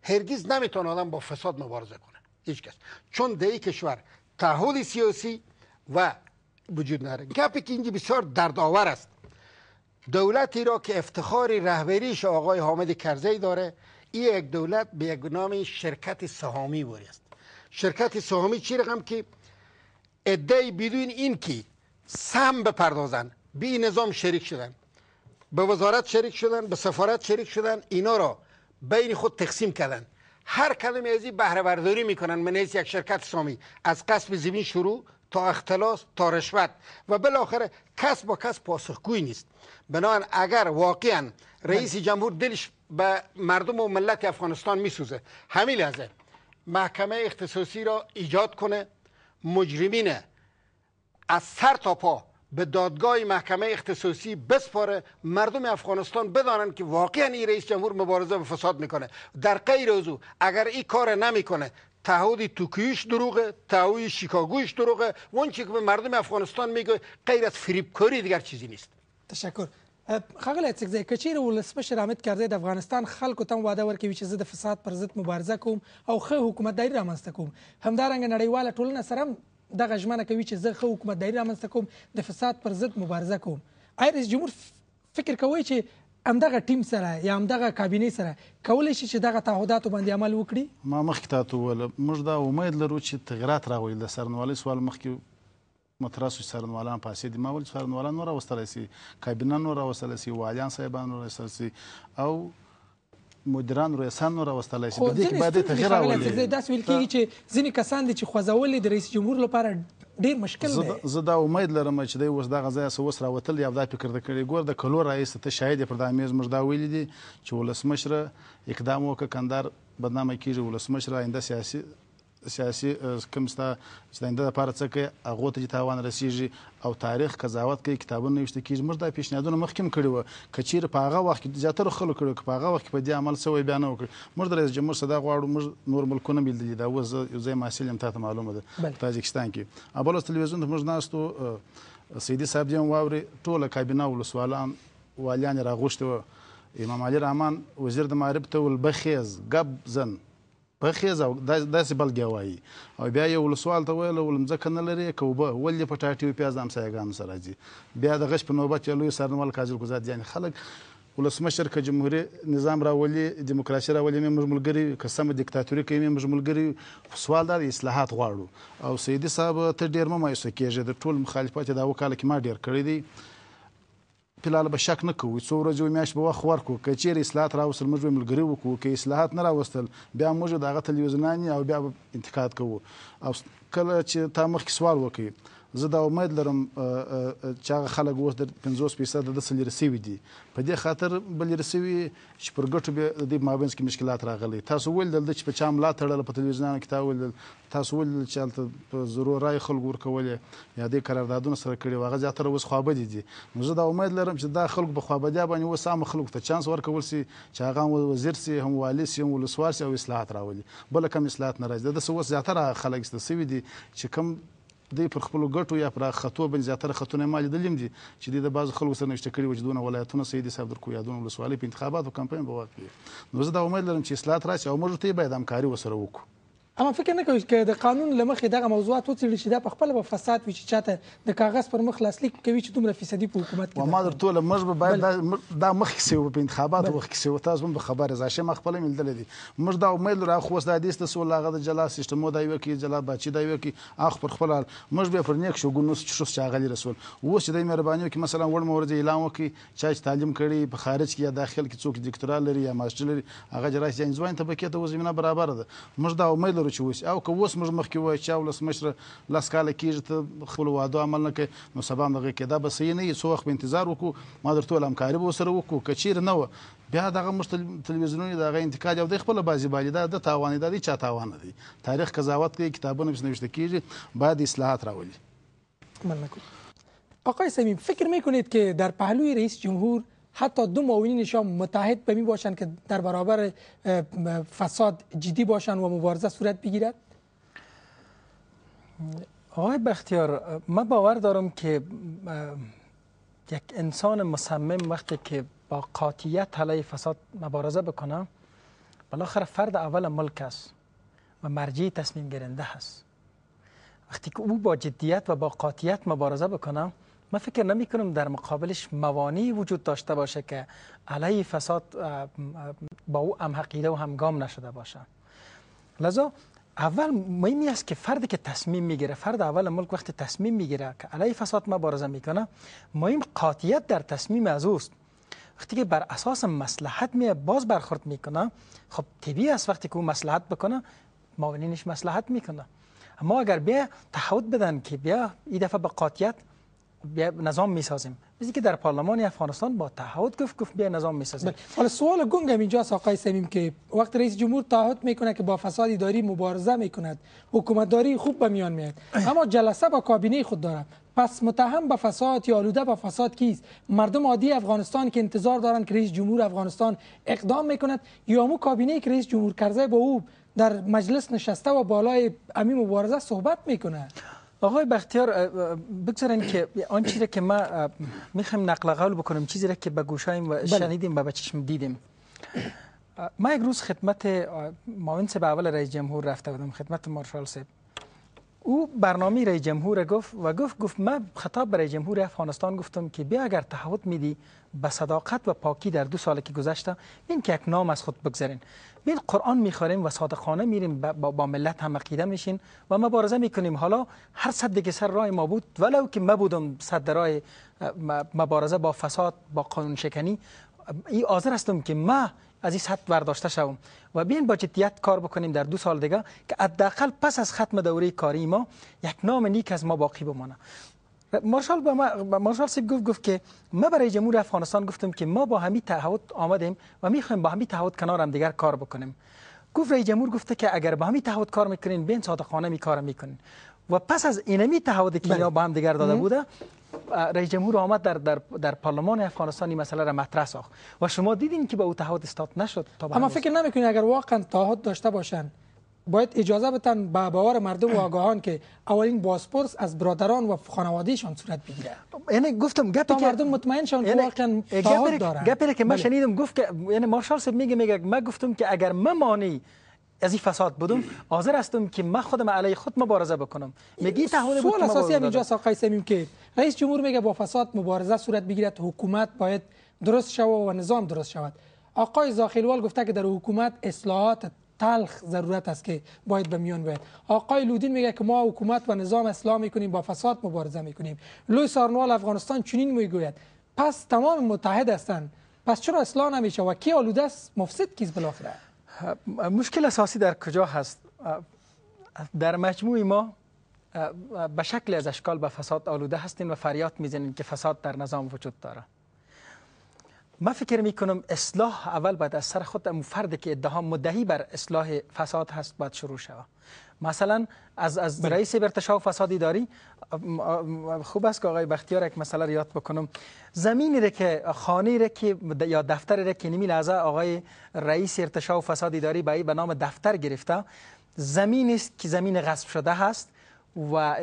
هرگز نمیتونه آدم با فساد مبارزه کنه، هیچ کس، چون در این کشور تعهد سیاسی و وجود نداره. گپی که اینجا بسیار دردآور است، دولتی را که افتخار رهبریش آقای حامد کرزی داره، این یک دولت به یک نام شرکت سهامی بوری است. شرکت سهامی چی رقم که ادعای بدون این که سهم بپردازن به این نظام شریک شدن، به وزارت شریک شدن، به سفارت شریک شدن، اینا را بین خود تقسیم کردن. هر کدوم از این بهره برداری میکنن من یک شرکت سهامی از قصب زمین شروع تا اختلاس، تا رشوت و بالاخره کس با کس پاسخگوی نیست. بنابراین اگر واقعا رئیس جمهور دلش به مردم و ملت افغانستان میسوزه، همین لحظه محکمه اختصاصی را ایجاد کنه، مجرمین از سر تا پا به دادگاه محکمه اختصاصی بسپاره، مردم افغانستان بدانند که واقعا این رئیس جمهور مبارزه با فساد میکنه. در غیر از او اگر این کار نمیکنه، تعهد توکیوش دروغه، تعهد شیکاگویش دروغه، اون چیزی که به مردم افغانستان میگه غیر از فریبکاری دیگر چیزی نیست. تشکر. خغلت یک ځای کچیر ولسمشر رحمت کرده د افغانستان خلکو ته وعده ورکوي چې زه د فساد پر ضد مبارزه کوم او ښه حکومت دایري رامنځته کوم. همدارنګه نړیواله ټولنه سره هم دغه ژمنه کوي چې زه ښه حکومت دایري رامنځته کوم، د فساد پر ضد مبارزه کوم. آیا رئیس جمهور فکر کوي چې همدغه ټیم سره یا همدغه کابینه سره کولی شي چې دغه تعهداتو باندې عمل وکړي؟ ما مخکې تاسو وویل موږ دا امید لرو چې تغیرات راغوي. د سرنوالۍ سوال مخکې مطرح شو، سرنوالان پاسې دي، ما ویل سرنوالان نو راوستلی سي، کابینه نو راوستلی سي، والیان صاحبان نو راوستلی سي او مدیران رئیسان نو راوستلی سي. په دې کې باید تغییر راولي. داسې ویل کېږي چې ځینې کسان دي چې خوځول د رئیس جمهور لپاره ډېر مشکل دی. زه دا امید لرم چې دی اوس دغه ځای اوس راوتل یا دا فکر د کړي. ګور د کلو رئیس ته شاهد پر دغه میز موږ دا ویلي دي چې ولسمشره اقدام وکړه، کندهار بدنامه کېږي، ولسمشره آینده سیاسي کوم چې د لپاره څه کوي هغو ته چې تاوان رسیږي او تاریخ قضاوت کوي، کتابونه نوشته کېږي. موږ دا پیشنهادونه مخکې هم کړي وو، که چیرې په هغه وخت کې زیاترو خلکو کړي که په هغه وخت کې په دې عمل څه وی بیا نه وکړي. موږ د رئیس جمهور څه دا غواړو، موږ نور ملکونه مې لیدلي، دا اوس یو ځای محصل یم، تاته معلومه ده په تاجکستان کې. ابل اوس تلویزیون ته موږ ناستو، سیدي صاحب دې هم واوري، ټوله کابینه ولسوالان والیان یې راغوښتي وو. امام علي رحمان وزیر د معارف ته وویل بخیز ګبزن بخیز او داسې بلګیا وایي. او بیا یو ولسوال ته ویل ول مځکه نه لري که اوبه ولې په ټاټي او پیاز د همسایګانو سره راځي. بیا د غش په نوبت یو لوی سرنوال کاجل ګزاد. یعنې خلک ولسمشر که جمهوري نظام راولي، دیموکراسي راولي، موږ ملګري، که سمه دیکتاتوري کوي موږ ملګري. سوال دا اصلاحات غواړو. او سیدي صاحب ته ډېر مه مایوسه کېږي، د ټول مخالفات یې دا اوه کاله کې ما ډېر کړی دی. فلال به شک نه کوو، څو ورځې میاشت به وخت ورکړو، که چیرې اصلاحات راوستل موږ به ملګري وکړو، که اصلاحات نه راوستل بیا موږ د هغه تلویزیونانې او بیا به انتقاد کوو. او کله چې تا مخکې سوال وکړي، زه دا امید لرم چې هغه خلک اوس ۵۰٪ د ده لیرې سوي دي، په دې خاطر به لیرې سوي چې پر ګټو بیا د دې مابینځ کې مشکلات راغلی. تاسو ویل دلته چې په چا ملا تړله په تلویزیونانو کې، تا ویل تاسو ولیدل چې هلته په زرو رایې خلکو ورکولې یا دې قراردادونه سره کړي وو، هغه زیاتره اوس خوابدي دي. نو زه دا امید لرم چې دا خلکو په خوابدیا باندې اوس عامو خلکو ته چانس ورکول سي چې هغه هم وزیر سي، هم والي سي، هم ولسوال سي او اصلاحات راولي. بله کم اصلاحات نه راځي. داسې اوس زیاتره خلک ایسته سوي دي چې کم دوی پر خپلو ګټو یا پر خطو باندې زیاتره خطونه یې ما لیدلي هم دي چې دوی د بعضو خلکو سره نوشته کړي وو چې دونه ولایتونه سیدي صاحب درکو یا دونه ولسوالۍ په انتخاباتو کمپاین به واکړي. نو زه دا امید لرم چې اصلاحات راشي او موږ ورته باید همکاري ورسره وکړو. اما فکر نه کوئ چې د قانون له مخې دغه موضوعات وڅېړي چې دا پخپله به فساد وي چې چاته د کاغذ پر مخ لاسلیک کوي چې دومره فیصدي په حکومت کې؟ ما درته موږ به باید دا مخکې سوي په انتخاباتو وخت کې سوي. تاسو هم به خبر یاست، هاشم خپله مې لیدلی دي. موږ دا امید لرو خو اوس دا حدیث ته سول هغه د جلا سیسټمو دا یوه کوي، جلا باچي دا یوه کوي، هغه پر خپل حال موږ بیا پر نیک شوګونو چې هغه رسول اوس چې دی مهرباني وکړي، مثلا وړ مورځ اعلان وکړي چا چې تعلیم کړي په خارج کې یا داخل کې څوک دیکتاتور لري یا مارشل لري هغه جلا سي ځوان طبقې ته زمينه برابر ده. موږ دا امید او که اوس موږ مخکې وایو چې ولسمشره لس کاله کېږي ته خپلو وعدو عمل نه کوي، نو سبا هم دغه کې دا به صحیح نه وي. څو وخت به انتظار وکړو، ما درته ویل همکاري به ورسره وکړو، که چیرې نه وه بیا دغه موږ تلویزیونونه د هغه انتقاد او دی خپله بازي بالي، دا ده تاوان دی، دا دی چا تاوان نه دی. تاریخ قضاوت کوي، کتابونه پسې نوشته کېږي، باید اصلاحات راولي. آقای صمیم، فکر میکنید که در پهلوی رئیس جمهور حتی دو معاونینش هم متحد به می باشند که در برابر فساد جدی باشند و مبارزه صورت بگیرد؟ آقای بختیار، من باور دارم که یک انسان مصمم وقتی که با قاطعیت علیه فساد مبارزه بکنه، بالاخره فرد اول ملک است و مرجع تصمیم گیرنده است. وقتی که او با جدیت و با قاطعیت مبارزه بکنه، من فکر نمی کنم در مقابلش موانعی وجود داشته باشه که علیه فساد با او هم عقیده و همگام نشده باشه. لذا اول مهمی است که فردی که تصمیم میگیره، فرد اول ملک وقتی تصمیم میگیره که علیه فساد مبارزه میکنه، مهم قاطعیت در تصمیم از اوست. وقتی که بر اساس مصلحت باز برخورد میکنه، خب طبیعی است وقتی که او مصلحت بکنه معاونینش مصلحت میکنه. اما اگر بیا تعهد بدن که بیا این دفعه به قاطعیت بیا نظام میسازیم، چیزی که در پارلمان افغانستان با تعهد گفت بیا نظام میسازیم. حالا سوال گنگ اینجاست آقای صمیم که وقت رئیس جمهور تعهد میکنه که با فساد اداری مبارزه میکند، حکومت داری خوب به میان میاد، اما جلسه با کابینه خود داره، پس متهم به فساد یا آلوده به فساد کیست؟ مردم عادی افغانستان که انتظار دارند که رئیس جمهور افغانستان اقدام میکند، یا مو کابینه که رئیس جمهور کرزی با او در مجلس نشسته و بالای امی مبارزه صحبت میکنه؟ آقای بختیار بگذارین که آن چیزی را که ما میخوایم نقل قول بکنیم، چیزی را که به گوشایم و شنیدیم و به چشم دیدیم. ما یک روز خدمت معاون سب اول رئیس جمهور رفته بودم، خدمت مارشال سب. او برنامه رئیس جمهور گفت و گفت ما خطاب به رئیس جمهور افغانستان گفتم که بیا اگر تعهد میدی به صداقت و پاکی در دو سالی که گذشته، این که یک نام از خود بگذارین، بین قرآن میخوریم و صادقانه میریم، با ملت هم عقیده میشین و مبارزه میکنیم. حالا هر صدی که سر راه ما بود، ولو که ما بودم صد راه مبارزه با فساد، با قانون شکنی، این حاضر هستم که ما از این خط برداشته شوم و بیاین با جدیت کار بکنیم در دو سال دیگه که حداقل پس از ختم دوره کاری ما یک نام نیک از ما باقی بمانه. مارشال سیب گفت که ما برای جمهور افغانستان گفتم که ما با همین تعهد آمدیم و میخوایم با همین تعهد کنار هم دیگر کار بکنیم. گفت رئیس جمهور گفته که اگر با همین تعهد کار میکنین، بین صادقانه می کار میکنین و پس از اینمی تعهدی که اینا با هم دیگر داده بوده، رئیس جمهور آمد در پارلمان افغانستان این مسئله را مطرح ساخت و شما دیدین که به او تعهد استاد نشد. اما فکر نمیکنید اگر واقعا تعهد داشته باشند باید اجازه بدن به باور مردم و آگاهان که اولین بازپرس از برادران و خانوادهشان صورت بگیره؟ یعنی گفتم گپی که مردم مطمئن شون واقعا تعهد دارن. گپی که من شنیدم گفت که یعنی مارشال سب میگه من گفتم که اگر من مانی از این فساد بودم، حاضر هستم که من خودم علیه خود مبارزه بکنم. میگی تعهد بود. سوال اساسی همینجا آقای صمیم که رئیس جمهور میگه با فساد مبارزه صورت بگیرد، حکومت باید درست شود و نظام درست شود. آقای زاخیلوال گفته که در حکومت اصلاحات تلخ ضرورت است که باید به میان بیاید. آقای لودین میگه که ما حکومت و نظام اصلاح میکنیم، با فساد مبارزه میکنیم. لوی سارنوال افغانستان چنین میگوید. پس تمام متحد هستند، پس چرا اصلاح نمیشه و کی آلوده است؟ مفسد کیست بالاخره؟ مشکل اساسی در کجا هست؟ در مجموع ما به شکل از اشکال به فساد آلوده هستیم و فریاد میزنیم که فساد در نظام وجود داره. ما فکر میکنم اصلاح اول باید از سر خود فرد که ادعا مدعی بر اصلاح فساد هست باید شروع شود. مثلا از رئیس برتشاو فسادی داری. خوب است که آقای بختیار یک مسئله یاد بکنم. زمینی را که خانه را که یا دفتر را که نمی لحظه آقای رئیس ارتشاو فسادی داری به نام دفتر گرفته، زمین است که زمین غصب شده هست و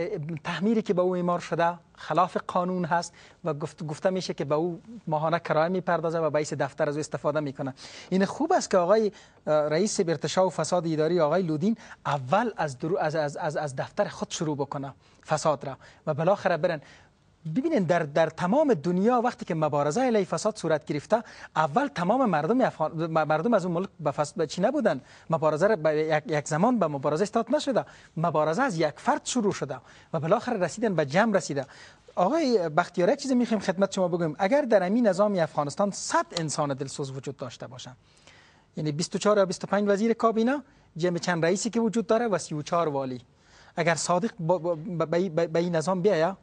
تحمیری که به او اعمار شده خلاف قانون هست و گفته میشه که به او ماهانه کرایه میپردازه و رئیس دفتر از او استفاده میکنه. این خوب است که آقای رئیس برتشاو فساد اداری آقای لودین اول از دفتر خود شروع بکنه فساد را و بالاخره برن. ببینید در تمام دنیا وقتی که مبارزه علیه فساد صورت گرفته، اول تمام مردم از اون ملک به فساد چی نبودن، مبارزه یک زمان به مبارزه استاد نشده، مبارزه از یک فرد شروع شده و بالاخره رسیدن به جمع رسیده. آقای بختیار یک چیز میخوایم خدمت شما بگویم. اگر در این نظام افغانستان 100 انسان دلسوز وجود داشته باشند، یعنی 24 یا 25 وزیر کابینه جمع چند رئیسی که وجود داره و 34 والی، اگر صادق به این نظام بیاید،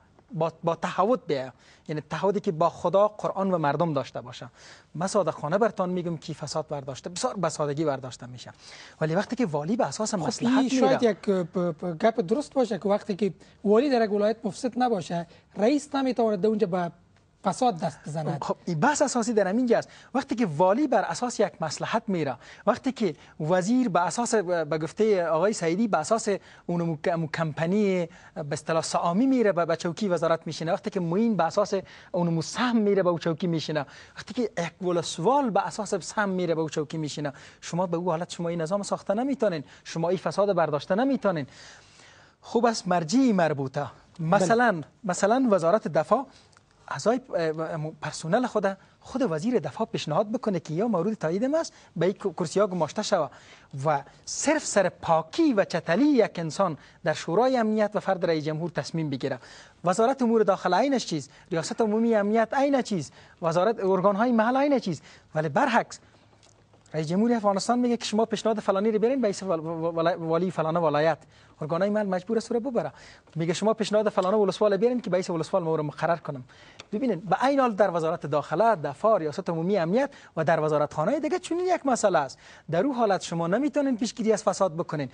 با تعهد بیاید، یعنی تعهدی که با خدا، قرآن و مردم داشته باشه. من صادقانه برتان میگم که فساد برداشته بسیار به سادگی برداشته میشه، ولی وقتی که والی به اساس مصلحت میره، شاید یک گپ درست باشه که وقتی که والی در یک ولایت مفسد نباشه، رئیس نمیتواند اونجا به فساد دست بزند. بحث اساسی در همینجا است. وقتی که والی بر اساس یک مصلحت میره، وقتی که وزیر به اساس به گفته آقای سعیدی به اساس اون کمپانی به اصطلاح سهامی میره به چوکی وزارت میشینه، وقتی که معین به اساس اون سهم میره به چوکی میشینه، وقتی که یک ولسوال به اساس سهم میره به چوکی میشینه، شما به او حالت شما این نظام ساخته نمیتونین، شما این فساد برداشته نمیتونین. خوب است مرجع مربوطه مثلا وزارت دفاع اعضای پرسنل خود وزیر دفاع پیشنهاد بکنه که یا مورد تایید ما است به یک کرسی ها گماشته شود و صرف سر پاکی و چتلی یک انسان در شورای امنیت و فرد رئیس جمهور تصمیم بگیره. وزارت امور داخل عینش چیز، ریاست عمومی امنیت عین چیز، وزارت ارگان های محل عین چیز، ولی برعکس رئیس جمهور افغانستان میگه که شما پیشنهاد فلانی رو برین به والی فلانه ولایت، ارگانای من مجبور است رو ببره. میگه شما پیشنهاد فلانه ولسوال برین که به ولسوال ما رو مقرر کنم. ببینید به عین حال در وزارت داخله، دفاع، ریاست عمومی امنیت و در وزارت خانه دیگه چون یک مسئله است. در اون حالت شما نمیتونین پیشگیری از فساد بکنین.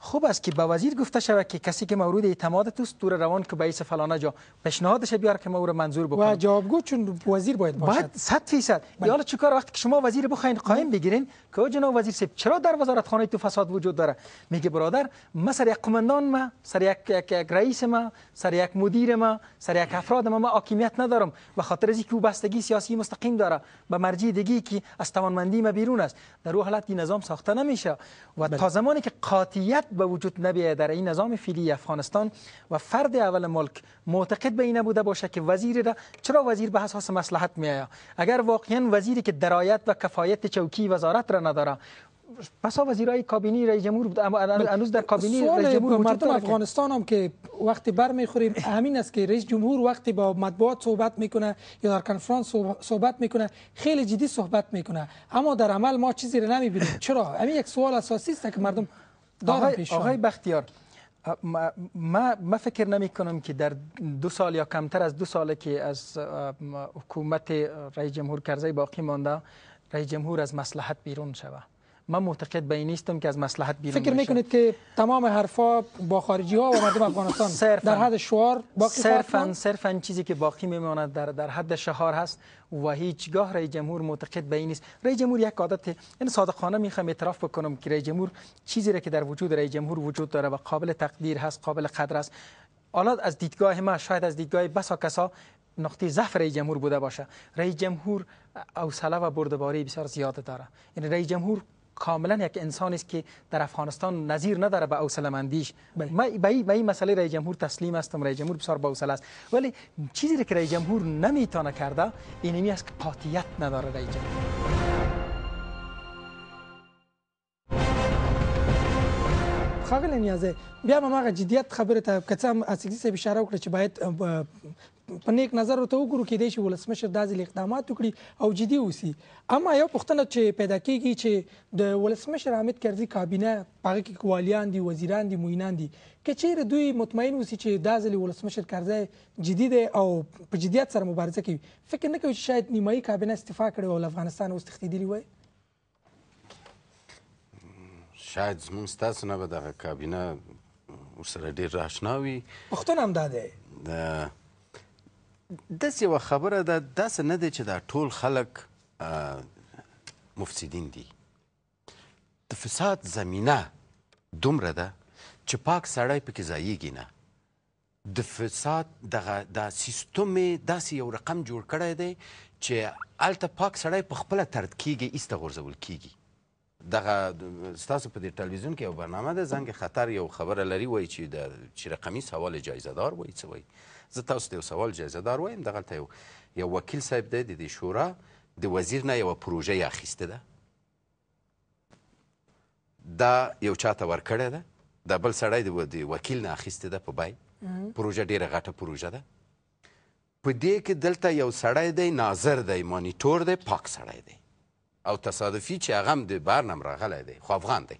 خوب است که به وزیر گفته شود که کسی که مورد اعتماد توست دور روان که به فلانه جا پیشنهادش بیار که ما او رو منظور بکنیم و جوابگو چون وزیر باید باشد. باید 100%. یالا چیکار وقتی که شما وزیر بخواین قایم بگیرین که جناب وزیر صاحب چرا در وزارت خانه تو فساد وجود داره؟ میگه برادر من سر یک قماندان، ما سر یک رئیس، ما سر یک مدیر، ما سر یک افراد، ما حاکمیت ندارم و خاطر از اینکه او بستگی سیاسی مستقیم داره به مرجع دیگی که از توانمندی ما بیرون است، در اون حالت این نظام ساخته نمیشه. و تا زمانی که قاطعیت به وجود نبیاید در این نظام فعلی افغانستان و فرد اول ملک معتقد به این نبوده باشه که وزیر را چرا وزیر به اساس مصلحت میآید. اگر واقعا وزیری که درایت و کفایت چوکی وزارت را نداره، پس وزیرای کابینی رئیس جمهور هنوز در کابینی رئیس جمهور مردم افغانستان هم که وقتی برمیخوریم همین است که رئیس جمهور وقتی با مطبوعات صحبت میکنه یا در کنفرانس صحبت میکنه خیلی جدی صحبت میکنه، اما در عمل ما چیزی را نمیبینیم. چرا؟ همین یک سوال اساسی است که مردم آقای بختیار، ما فکر نمی کنم که در 2 سال یا کمتر از 2 ساله که از حکومت رئیس جمهور کرزی باقی مانده رئیس جمهور از مصلحت بیرون شود. من معتقد به این نیستم که از مصلحت بیرون فکر میکنید که تمام حرفا با خارجی ها و مردم افغانستان در حد شعار باقی صرفاً چیزی که باقی میماند در حد شعار هست و هیچگاه رئیس جمهور معتقد به این نیست. رئیس جمهور یک عادت، این صادقانه میخوام اعتراف بکنم که رئیس جمهور چیزی را که در وجود رئیس جمهور وجود داره و قابل تقدیر هست، قابل قدر است، حالا از دیدگاه ما شاید از دیدگاه بسا کسا نقطه ضعف رئیس جمهور بوده باشه. رئیس جمهور حوصله و بردباری بسیار زیاد داره. یعنی رئیس جمهور کاملا یک انسانی است که در افغانستان نظیر نداره به حوصله‌مندیش. من به این مسئله رئیس جمهور تسلیم هستم. رئیس جمهور بسیار باوصله است، ولی چیزی که رئیس جمهور نمیتونه کرده اینمی است که قاطعیت نداره رئیس جمهور. خاله نیازه بیا ما جدیت خبره ته کڅم اساسي به اشاره وکړه چې باید په نیک نظر ته وګورو کې د ولسمشر دازل اقدامات وکړي او جدي اوسي. اما یو پښتنه چې پیدا کیږي چې د ولسمشر حامد کرزي کابینه پاره کې کوالیان دي، وزیران دي، موینان دي، که چیرې دوی مطمئن اوسي چې دازل ولسمشر کرزي جدي دی او په جدیت سره مبارزه کوي، فکر نه کوي چې شاید نیمایي کابینه استعفا کړي او افغانستان اوس تښتېدلی وای؟ شاید زمون ستاسو نه به دغه کابینه ورسره ډېر راشنا وي. پوښتنه هم دا دی داسې یوه خبره ده، داسې نه دی چې دا ټول خلک مفسدین دي. د فساد زمینه دومره ده چې پاک سړی پکې ځایېږي نه. د فساد دغه دا سیستم داسې یو رقم جوړ کړی دی چې هلته پاک سړی په خپله ترد کېږي، ایسته غورځول کېږي. دغه ستاسو په دې تلویزیون کې یو برنامه ده زنګ خطر، یو خبره لري وایي چې د رقمي سوال جایزه دار وایي څه وایي. زه تاسو ته یو سوال جایزه دار وایم، دغلته یو وکیل صاحب دی د دې شورا د وزیر نه یوه پروژه یې اخیسته ده، دا یو چاته ورکړې ده، دا بل سړی د وکیل نه اخیستې ده په بای. پروژه ډېره غټه پروژه ده. په دې کې دلته یو سړی دی ناظر دی، مانیټور دی، پاک سړی دی او تصادفي چې هغه هم د بهر نه راغلی دی، خو افغان دی،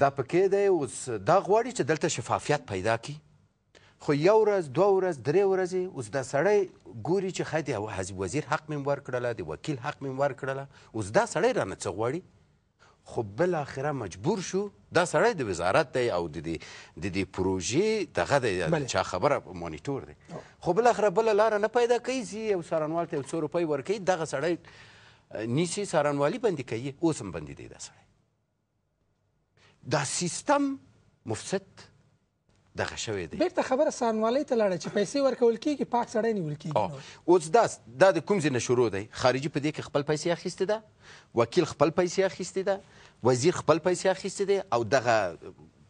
دا پکې دی. اوس دا غواړي چې دلته شفافیت پیدا کړي، خو یو ورځ، دوه ورځ، درې ورځې اوس دا سړی ګوري چې ښایي د وزیر حق مې ورکړله، د وکیل حق مې ورکړله، اوس دا سړی رانه څه غواړي؟ خو بالاخره مجبور شو دا سړی د وزارت دی او د دې پروژې دغه دی، چا خبره مانیټور دی، خو بالاخره بله لاره نه پیدا کوي چې یو څارنوال ته یو څو روپۍ ورکوي، دغه سړی نیسی سارانوالی بندی کوي، اوس هم بندي دی دا سړی. دا سیستم مفسد دغه شوی دی. بیرته خبره سارانوالۍ ته لاړه چې پیسې ورکول کېږي، پاک سړی نیول کېږي. اوس دا د کوم ځای نه شروع دی؟ خارجي په دې کې خپل پیسې اخیستې ده، وکیل خپل پیسې اخیستې ده، وزیر خپل پیسې اخیستې دی، او دغه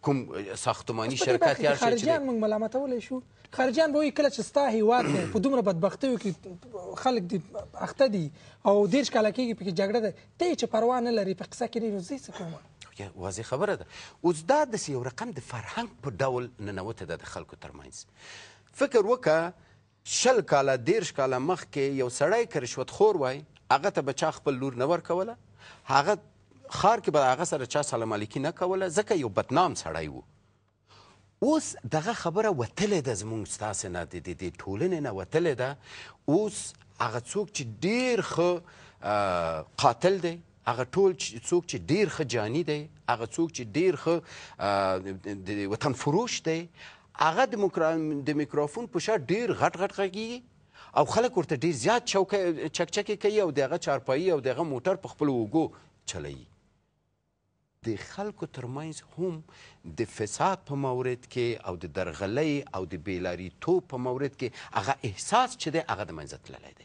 کوم ساختماني شرکت یا خارجیان موږ ملامتولی شو. خارجیان به وایي کله چې ستا هیواد دی په دومره بدبختیو کې خلک دې اخته دي او 13 کاله کېږي پکې جګړه ده، ته یې چې پروا نه لري، په قصه کې نه وي، زه یې څه کوم؟ واضح خبره ده. اوس دا داسې یو رقم د فرهنګ په ډول ننوته ده د خلکو تر منځ. فکر وکړه 20 کاله مخکې یو سړی که رشوتخور وای هغه ته به چا خپل لور نه ورکوله، هغه خار کې به هغه سره چا سلام علیکي نه کوله ځکه یو بدنام سړی و. اوس دغه خبره وتلې ده زموږ ستاسې نه د دې ټولنې نه وتلې ده. اوس هغه څوک چې ډېر ښه قاتل دی، هغه ټول څوک چې ډېر ښه جاني دی، هغه څوک چې ډېر ښه وطن فروش دی، هغه د میکروفون په شا ډېر غټ غټ غږیږي او خلک ورته ډېر زیات چکچکې کوي او د هغه چارپایي او د هغه موټر په خپلو اوږو چلوي. د خلکو ترمنځ هم د فساد په مورد کې او د درغلۍ او د بېلاریتوب په مورد کې هغه احساس چې دی هغه د منځه تللی دی.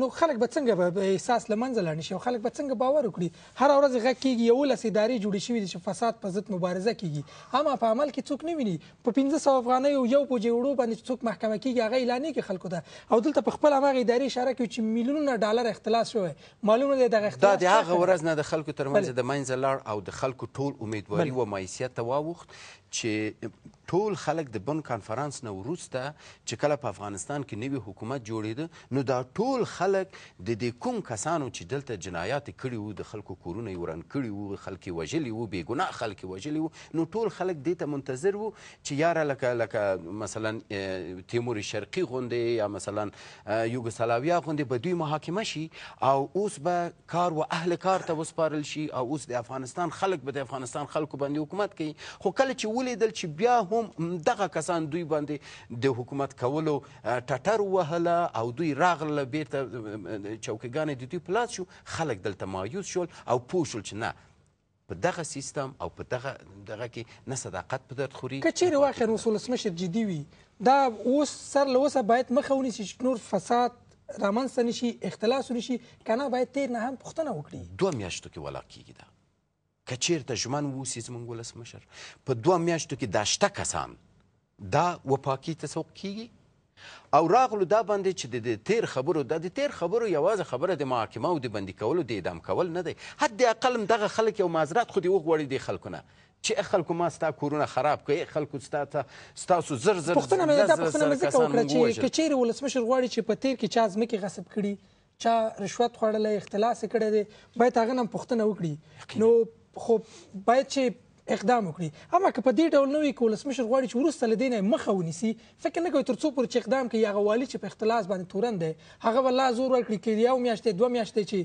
نو خلک به څنګه به احساس له منځه لاړ نه شي او خلک به څنګه باور وکړي؟ هره ورځ غږ کېږي، 11 ادارې جوړې شوي دي چې فساد په ضد مبارزه کېږي، اما په عمل کې څوک نه ویني. په 500 افغانۍ او یو بوجې وړو باندې څوک محکمه کېږي هغه اعلانېږي خلکو ته، او دلته په خپل هماغه ادارې اشاره کوي چې میلیونونه ډالر اختلاس شوی. معلومه دی دغه اختلاس دا د هغه ورځ نه د خلکو تر منځه د منځه لاړ او د خلکو ټول امیدواري و مایوسیت ته واوښت چې ټول خلک د بن کانفرانس نه وروسته چې کله په افغانستان کې نوی حکومت جوړېده نو دا ټول خلک د دې کوم کسانو چې دلته جنایات یې کړي وو، د خلکو کورونه یې وران کړي وو، خلک یې وژلي وو، بې ګناه خلک یې وژلي وو، نو ټول خلک دې ته منتظر وو چې یاره لکه مثلا تیمور شرقي غوندې یا مثلا یوګوسلاویا غوندې به دوی محاکمه شي او اوس به کار و اهل کار ته وسپارل شي او اوس د افغانستان خلک به د افغانستان خلکو باندې حکومت کوي. خو کله چې ولیدل چې بیا هم دغه کسان دوی باندې د حکومت کولو ټټر ووهله او دوی راغله بیرته چوکیګانې د دوی په لاس شو، خلک دلته مایوس شول او پوه شول چې نه په دغه سیستم او په دغه کې نه صداقت په درد خوري. که چیرې واقعا ولسمشر جدي وي دا اوس سر له اوسه باید مخه ونیسي چې نور فساد رامنځته نه شي، اختلاس ونه شي، که نه باید تیر نه هم پوښتنه وکړي. 2 میاشتو کې ولاړ کېږي دا که چېرته ژمن واوسي زموږ ولسمشر، په 2 میاشتو کې دا شته کسان دا وپاکي تسوق کېږي او راغلو دا باندې چې د تیر خبرو دا د تیر خبرو یوازې خبره د محاکمه او د بندي کولو د اعدام کول نه دی. حد اقل دغه خلک یو معذرت خو دې وغواړي دې خلکو نه چې خلکو ما ستا کورونه خراب کړي، خلکو ستاسو زر زر پوښتنه مې دا پوښتنه مې ځکه وکړه چې که چېرې ولسمشر غواړي چې په تیر کې چا ځمکې غصب کړي، چا رشوت خوړلی، اختلاس یې کړی دی، باید هغه نه هم پوښتنه وکړي. نو خو باید چې اقدام وکړي، اما که په دې ډول نه وي که ولسمشر غواړي چې وروسته له دې نه یې مخه ونیسي فکر نه کوي تر څو پورې چې اقدام کوي. هغه والي چې په اختلاس باندې تورن دی هغه به لا زور ورکړي که یو میاشتې 2 میاشتې چې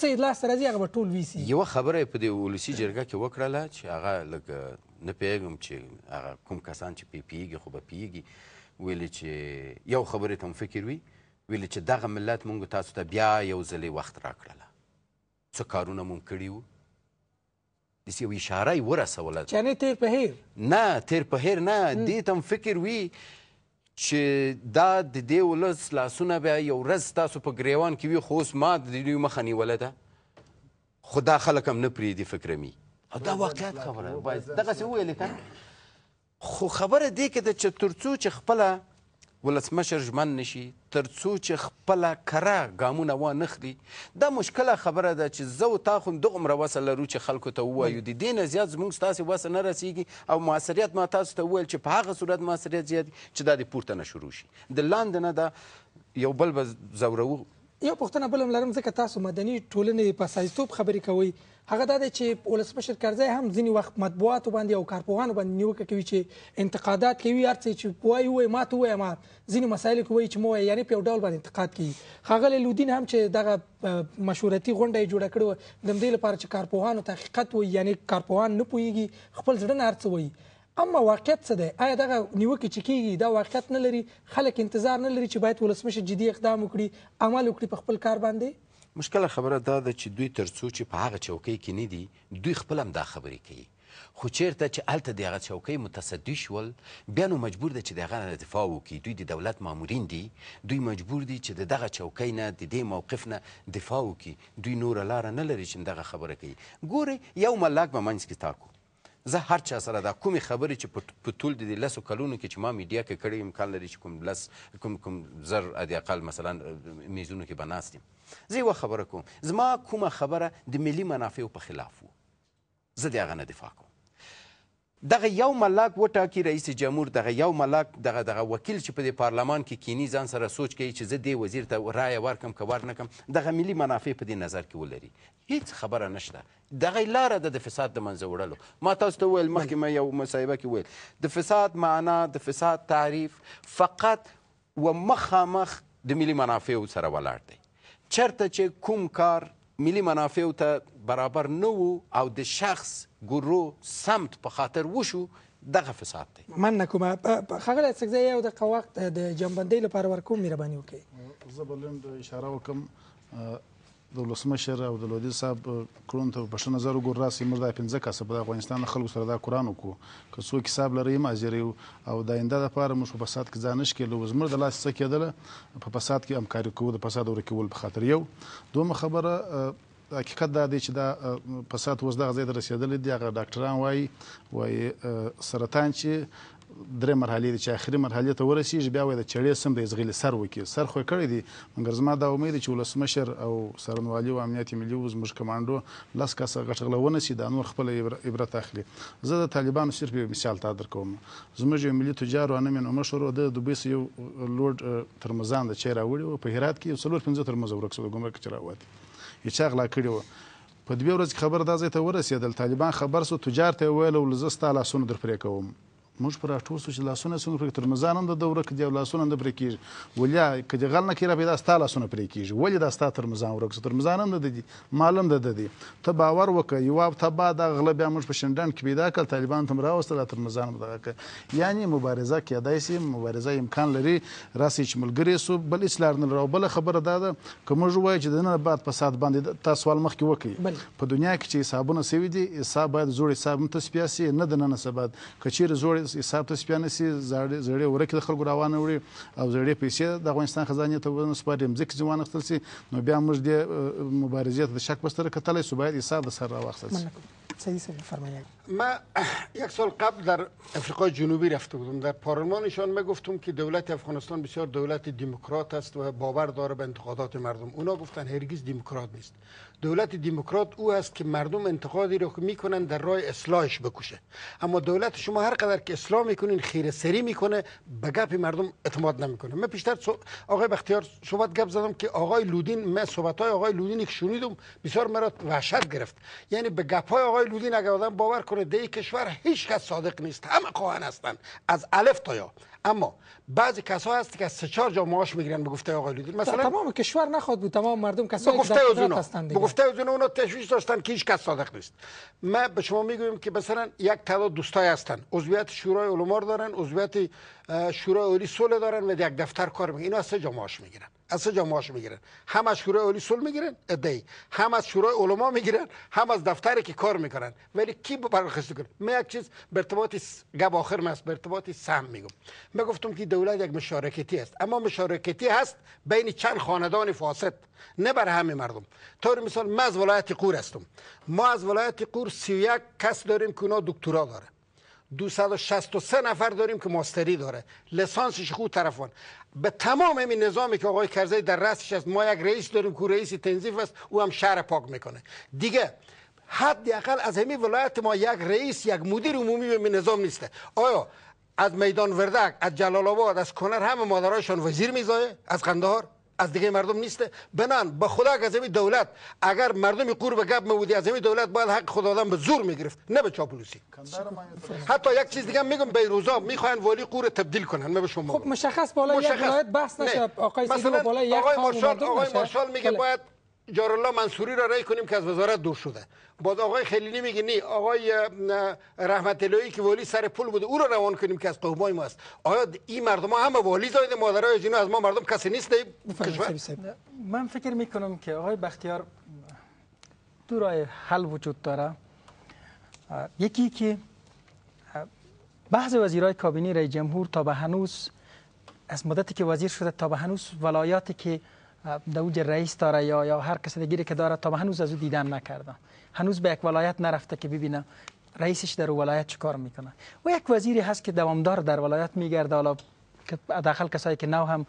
څه یې لاسته راځي هغه به ټول ویسي. یوه خبره یې په دې ولسي جرګه کې وکړله چې هغه لږ نه پوهېږم چې هغه کوم کسان چې پرې پوهېږي خو به پوهېږي، ویلې چې یو خبرې ته هم فکر وي، ویلې چې دغه ملت موږ تاسو ته بیا یو ځلې وخت راکړله، څه کارونه موږ کړي وو، داسې یو اشاره یې ورسوله چې تیر په هیر نه تیر په هیر نه دې ته هم فکر وي چې دا د دې ولس لاسونه بیا یو ورځ ستاسو په ګریوان کې وي. خو اوس ما د دوی مخه نیوله ده، خو دا خلک هم نه پرېږدي فکر مې او دا واقعیت خبره باید دغسې وویلې که. خو خبره دې کې ده چې تر څو چې خپله ولسمشر ژمن نه شي، تر څو چې خپله کره ګامونه وانخلي دا مشکله خبره ده چې زه و تا خو همدغومره وسه لرو چې خلکو ته ووایو، د دې نه زیات زموږ ستاسې وسه نه رسېږي. او موثریت ما تاسو ته وویل چې په هغه صورت موثریت زیات چې دا د پورته نه شروع شي، د لاندې نه دا یو بل به زورو. یو پوښتنه بل هم لرم ځکه تاسو مدني ټولنې په سازیتوب خبرې کوئ، هغه دا دی چې ولسمشر کرزی هم ځینې وخت مطبوعاتو باندې او کارپوهانو باندې نیوکه کوي چې انتقادات کوي، هر څه چې وایي ووایي ما ته ووایه، ما ځینې مسایل کې وایي چې مه ووایه، یعنې په یو ډول باندې انتقاد کوي. ښاغلی لودین هم چې دغه مشورتي غونډه یې جوړه کړې وه د همدې لپاره چې کارپوهانو ته حقیقت وایي، یعنې کارپوهان نه پوهېږي خپل زړه نه هر څه وایي، اما واقعیت څه دی؟ آیا دغه نیوکې چې کېږي دا واقعیت نه لري؟ خلک انتظار نه لري چې باید ولسمشر جدي اقدام وکړي، عمل وکړي په خپل کار باندې؟ مشکله خبره دا ده چې دوی تر څو چې په هغه چوکۍ کې نه دي دوی خپل هم دا خبرې کوي، خو چېرته چې هلته د هغه چوکۍ متصدي شول بیا نو مجبور ده چې د هغه نه دفاع وکړي. دوی د دولت مامورین دي، دوی مجبور دي چې د دغه چوکۍ نه د دې موقف نه دفاع وکړي، دوی نوره لاره نه لري چې دغه خبره کوي. ګورئ یو ملاک به منځ کې تاکو، زه هر چا سره دا کومې خبرې چې په ټول د دې 10 کلونو کې چې ما میډیا کې کړې امکان لري چې کوم کوم زر حداقل مثلا میزونو کې به ناست یم، زه یوه خبره کوم، زما کومه خبره د ملي منافعو په خلاف و زه د هغه نه دفاع کوم. دغه یو ملاک وټاکي رئیس جمهور، دغه یو ملاک دغه وکیل چې په دې پارلمان کې کینی ځان سره سوچ کوي چې زه دې وزیر ته رایه ورکم که ورنکم، دغه ملي منافع په دې نظر کې ولري. هیڅ خبره نشته. دغه لاره ده د فساد د منځه وړلو. ما تاسو ته وویل مخکې، ما یو مصاحبه کې وویل د فساد معنا، د فساد تعریف فقط و مخامخ د ملي منافعو سره ولاړ دی. چرته چې کوم کار ملي منافعو ته برابر نه و او د شخص گروه سمت په خاطر وشو، دغه فساد دی. مننه کوم. ښاغلی اڅکزی، یو دقیقه وخت د جنبندۍ لپاره ورکوم، مهرباني وکړئ. زه به لنډه اشاره وکړم. د ولسمشر او د لودي صاحب کړون ته په ښه نظر وګور، راسي موږ دا 15 کسه په افغانستان له خلکو سره دا قران وکړو، که څوک حساب لري ماضر یو او د آینده دپاره موږ په فساد کې ځان نه شکیلو. زموږ د لاسه څه کېدله، په فساد کې همکاري کوو، د فساد ورکول په خاطر. یو دومه خبره حقیقت دا دی چې دا فساد اوس دغه ځای ته رسېدلی دی. هغه ډاکټران وایي سرطان چې درې مرحلې دي، چې آخري مرحلې ته ورسېږي بیا وایي د چړې سم د ازغیلي سر وکړي. سر خو یې کړی دی، مګر زما دا امید دی چې ولسمشر او څارنوالي او امنیت ملي و زموږ کمانډو لس کسه غټغله ونیسي، دا نور خپله عبرت اخلي. زه د طالبانو صرف یو مثال ته درکوم. زموږ یو ملي تجار انم مشر و د دوبۍ سه یو لوډ ترمزان د چای راوړي و په هرات کې، یو 4-5 ترمز ورک شو د ګمرک چې راوتي، یې چا غلا کړې وه. په دوې ورځې کې خبر دا ځای ته ورسېدل، طالبان خبر سو، تجار ته یې وویل ول زه ستا لاسونه در پرې کوم. موږ په راټول سو چې لاسونه څنګه پرې، ترمزان هم د ده ورک دي او لاسونه هم ده پرې کېږي. ولیا که دې غل نه کړي را پیدا ستا لاسونه پرې کېږي، ولې دا ستا ترمزان ورک سو؟ ترمزان هم د ده دي، مال هم د ده دي. ته باور وکړه، یوه هفته بعد دا غله بیا موږ په شینډنډ کې پیدا کړل، طالبان ته هم راوستل، ترمزان هم دغه کړ. یعنې مبارزه کېدای شي، مبارزه امکان لري، راسي چې ملګري سو، بل هېڅ لار نه لري. او بله خبره دا ده که موږ ووایو چې د نن بعد فساد باندې تا سوال مخکې وکړي، په دنیا کې چې حسابونه سوي دي، حساب باید زوړ حساب هم تسپیا شي، نه د نن سبا. که چېرې زوړ حساب ته سپیا نه شي، زړې ورکې د خلکو راوانه وړي او زړې پیسې د افغانستان خزانې ته ونسپاري، مځکې چې وانخېستل شي، نو بیا موږ دې مبارزې ته د شک په سترګه کتلی شو، باید حساب د سر راواخیستل شي. من یک سال قبل در افریقای جنوبی رفته بودم، در پارلمانشان میگفتم که دولت افغانستان بسیار دولت دموکرات است و باور داره به انتقادات مردم. اونا گفتن هرگز دموکرات نیست. دولت دموکرات او است که مردم انتقادی را میکنن در راه اصلاحش بکوشه، اما دولت شما هر قدر که اصلاح میکنین خیره سری میکنه، به گپ مردم اعتماد نمیکنه. من پیشتر آقای بختیار صحبت گپ زدم که آقای لودین، من صحبت های آقای لودین که شنیدم بسیار مرا وحشت گرفت. یعنی به گپ های آقای لودین اگه آدم باور کنه، در کشور هیچ کس صادق نیست، همه خائن هستند از الف تا یا. اما بعضی کسا هست که از 3-4 جا معاش میگیرن به گفته آقای لودین. مثلا تمام کشور نخواد بود، تمام مردم کسایی که در قدرت هستند به گفته اونا، اونا تشویش داشتن که هیچ کس صادق نیست. ما به شما میگویم که مثلا یک تعداد دوستای هستند، عضویت شورای علما دارن، عضویت شورای اولی صلح دارن و یک دفتر کار میکنن. اینا از 3 جا معاش میگیرن، از 3 جا معاش میگیرن، هم از شورای اولی صلح میگیرن ادعی، هم از شورای علما میگیرن، هم از دفتری که کار میکنن. ولی کی برخاست کنه؟ من یک چیز به ارتباط گب آخر ماست، به ارتباط سهم میگم. من گفتم که دولت یک مشارکتی است، اما مشارکتی هست بین چند خاندان فاسد، نه بر همه مردم. طور مثال من از ولایت قور هستم، ما از ولایت قور 31 کس داریم که اونا دکترا داره، 263 نفر داریم که ماستری داره، لسانسش خود طرفان. به تمام همین نظامی که آقای کرزی در رأسش است، ما یک رئیس داریم که رئیس تنظیف است، او هم شهر پاک میکنه. دیگه حداقل از همین ولایت ما یک رئیس، یک مدیر عمومی به نظام نیسته. آیا از میدان وردک، از جلال آباد، از کنر همه مادرایشان وزیر میزایه؟ از قندهار؟ از دیگه مردم نیسته؟ بنان به خدا از همین دولت اگر مردم قور به گپ مودی، از همین دولت باید حق خود آدم به زور میگرفت، نه به چاپلوسی. حتی یک چیز دیگه میگم، بیروزا میخواین والی قور تبدیل کنن. من به شما خب مشخص بالا یک ولایت بحث نشه، آقای سیدو بالا یک خان. آقای مارشال میگه باید جارالله منصوری را رای کنیم که از وزارت دور شده. باز آقای خلیلی میگه نه، آقای رحمت الهی که والی سر پول بوده او را روان کنیم که از قومای ما است. آیا این مردم ها همه والی زایده مادرای جنو از ما مردم کسی نیست؟ من فکر میکنم که آقای بختیار دو راه حل وجود داره. یکی که بعض وزیرای کابینه رئیس جمهور تا به هنوز از مدتی که وزیر شده تا به هنوز ولایاتی که دوج رئیس داره یا هر کسی دیگری که داره تا هنوز از او دیدن نکردم، هنوز به یک ولایت نرفته که ببینم رئیسش در ولایت چیکار میکنه. و یک وزیری هست که دوامدار در ولایت میگرده. حالا داخل کسایی که نو هم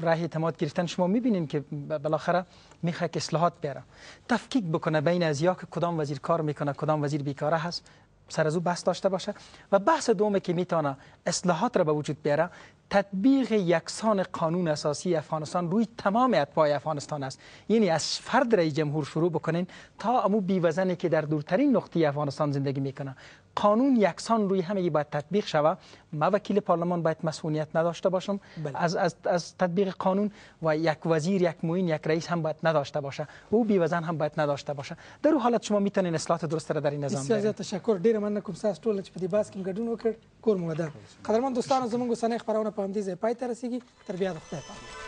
راه اعتماد گرفتن شما میبینین که بالاخره میخواد اصلاحات بیاره، تفکیک بکنه بین از یا که کدام وزیر کار میکنه، کدام وزیر بیکاره هست، سر از او بحث داشته باشه. و بحث دوم که میتونه اصلاحات را به وجود بیاره، تطبیق یکسان قانون اساسی افغانستان روی تمام اتباع افغانستان است. یعنی از فرد رئیس جمهور شروع بکنین تا امو بیوزنی که در دورترین نقطه افغانستان زندگی میکنه. قانون یکسان روی همه باید تطبیق شود. ما وکیل پارلمان باید مسئولیت نداشته باشم از تطبیق قانون، و یک وزیر، یک معین، یک رئیس هم باید نداشته باشه، او بیوزن هم باید نداشته باشه. در اون حالت شما میتونین اصلاحات درست را در این نظام بیارین. تشکر ډیر مننه ساس ټول چې په دې بحث کې ګډون وکړ. قدرمن دوستانو، زموږ سنې خبرونه په همدې ځای پای ته رسیږي. تر بیا د خدای پاماني.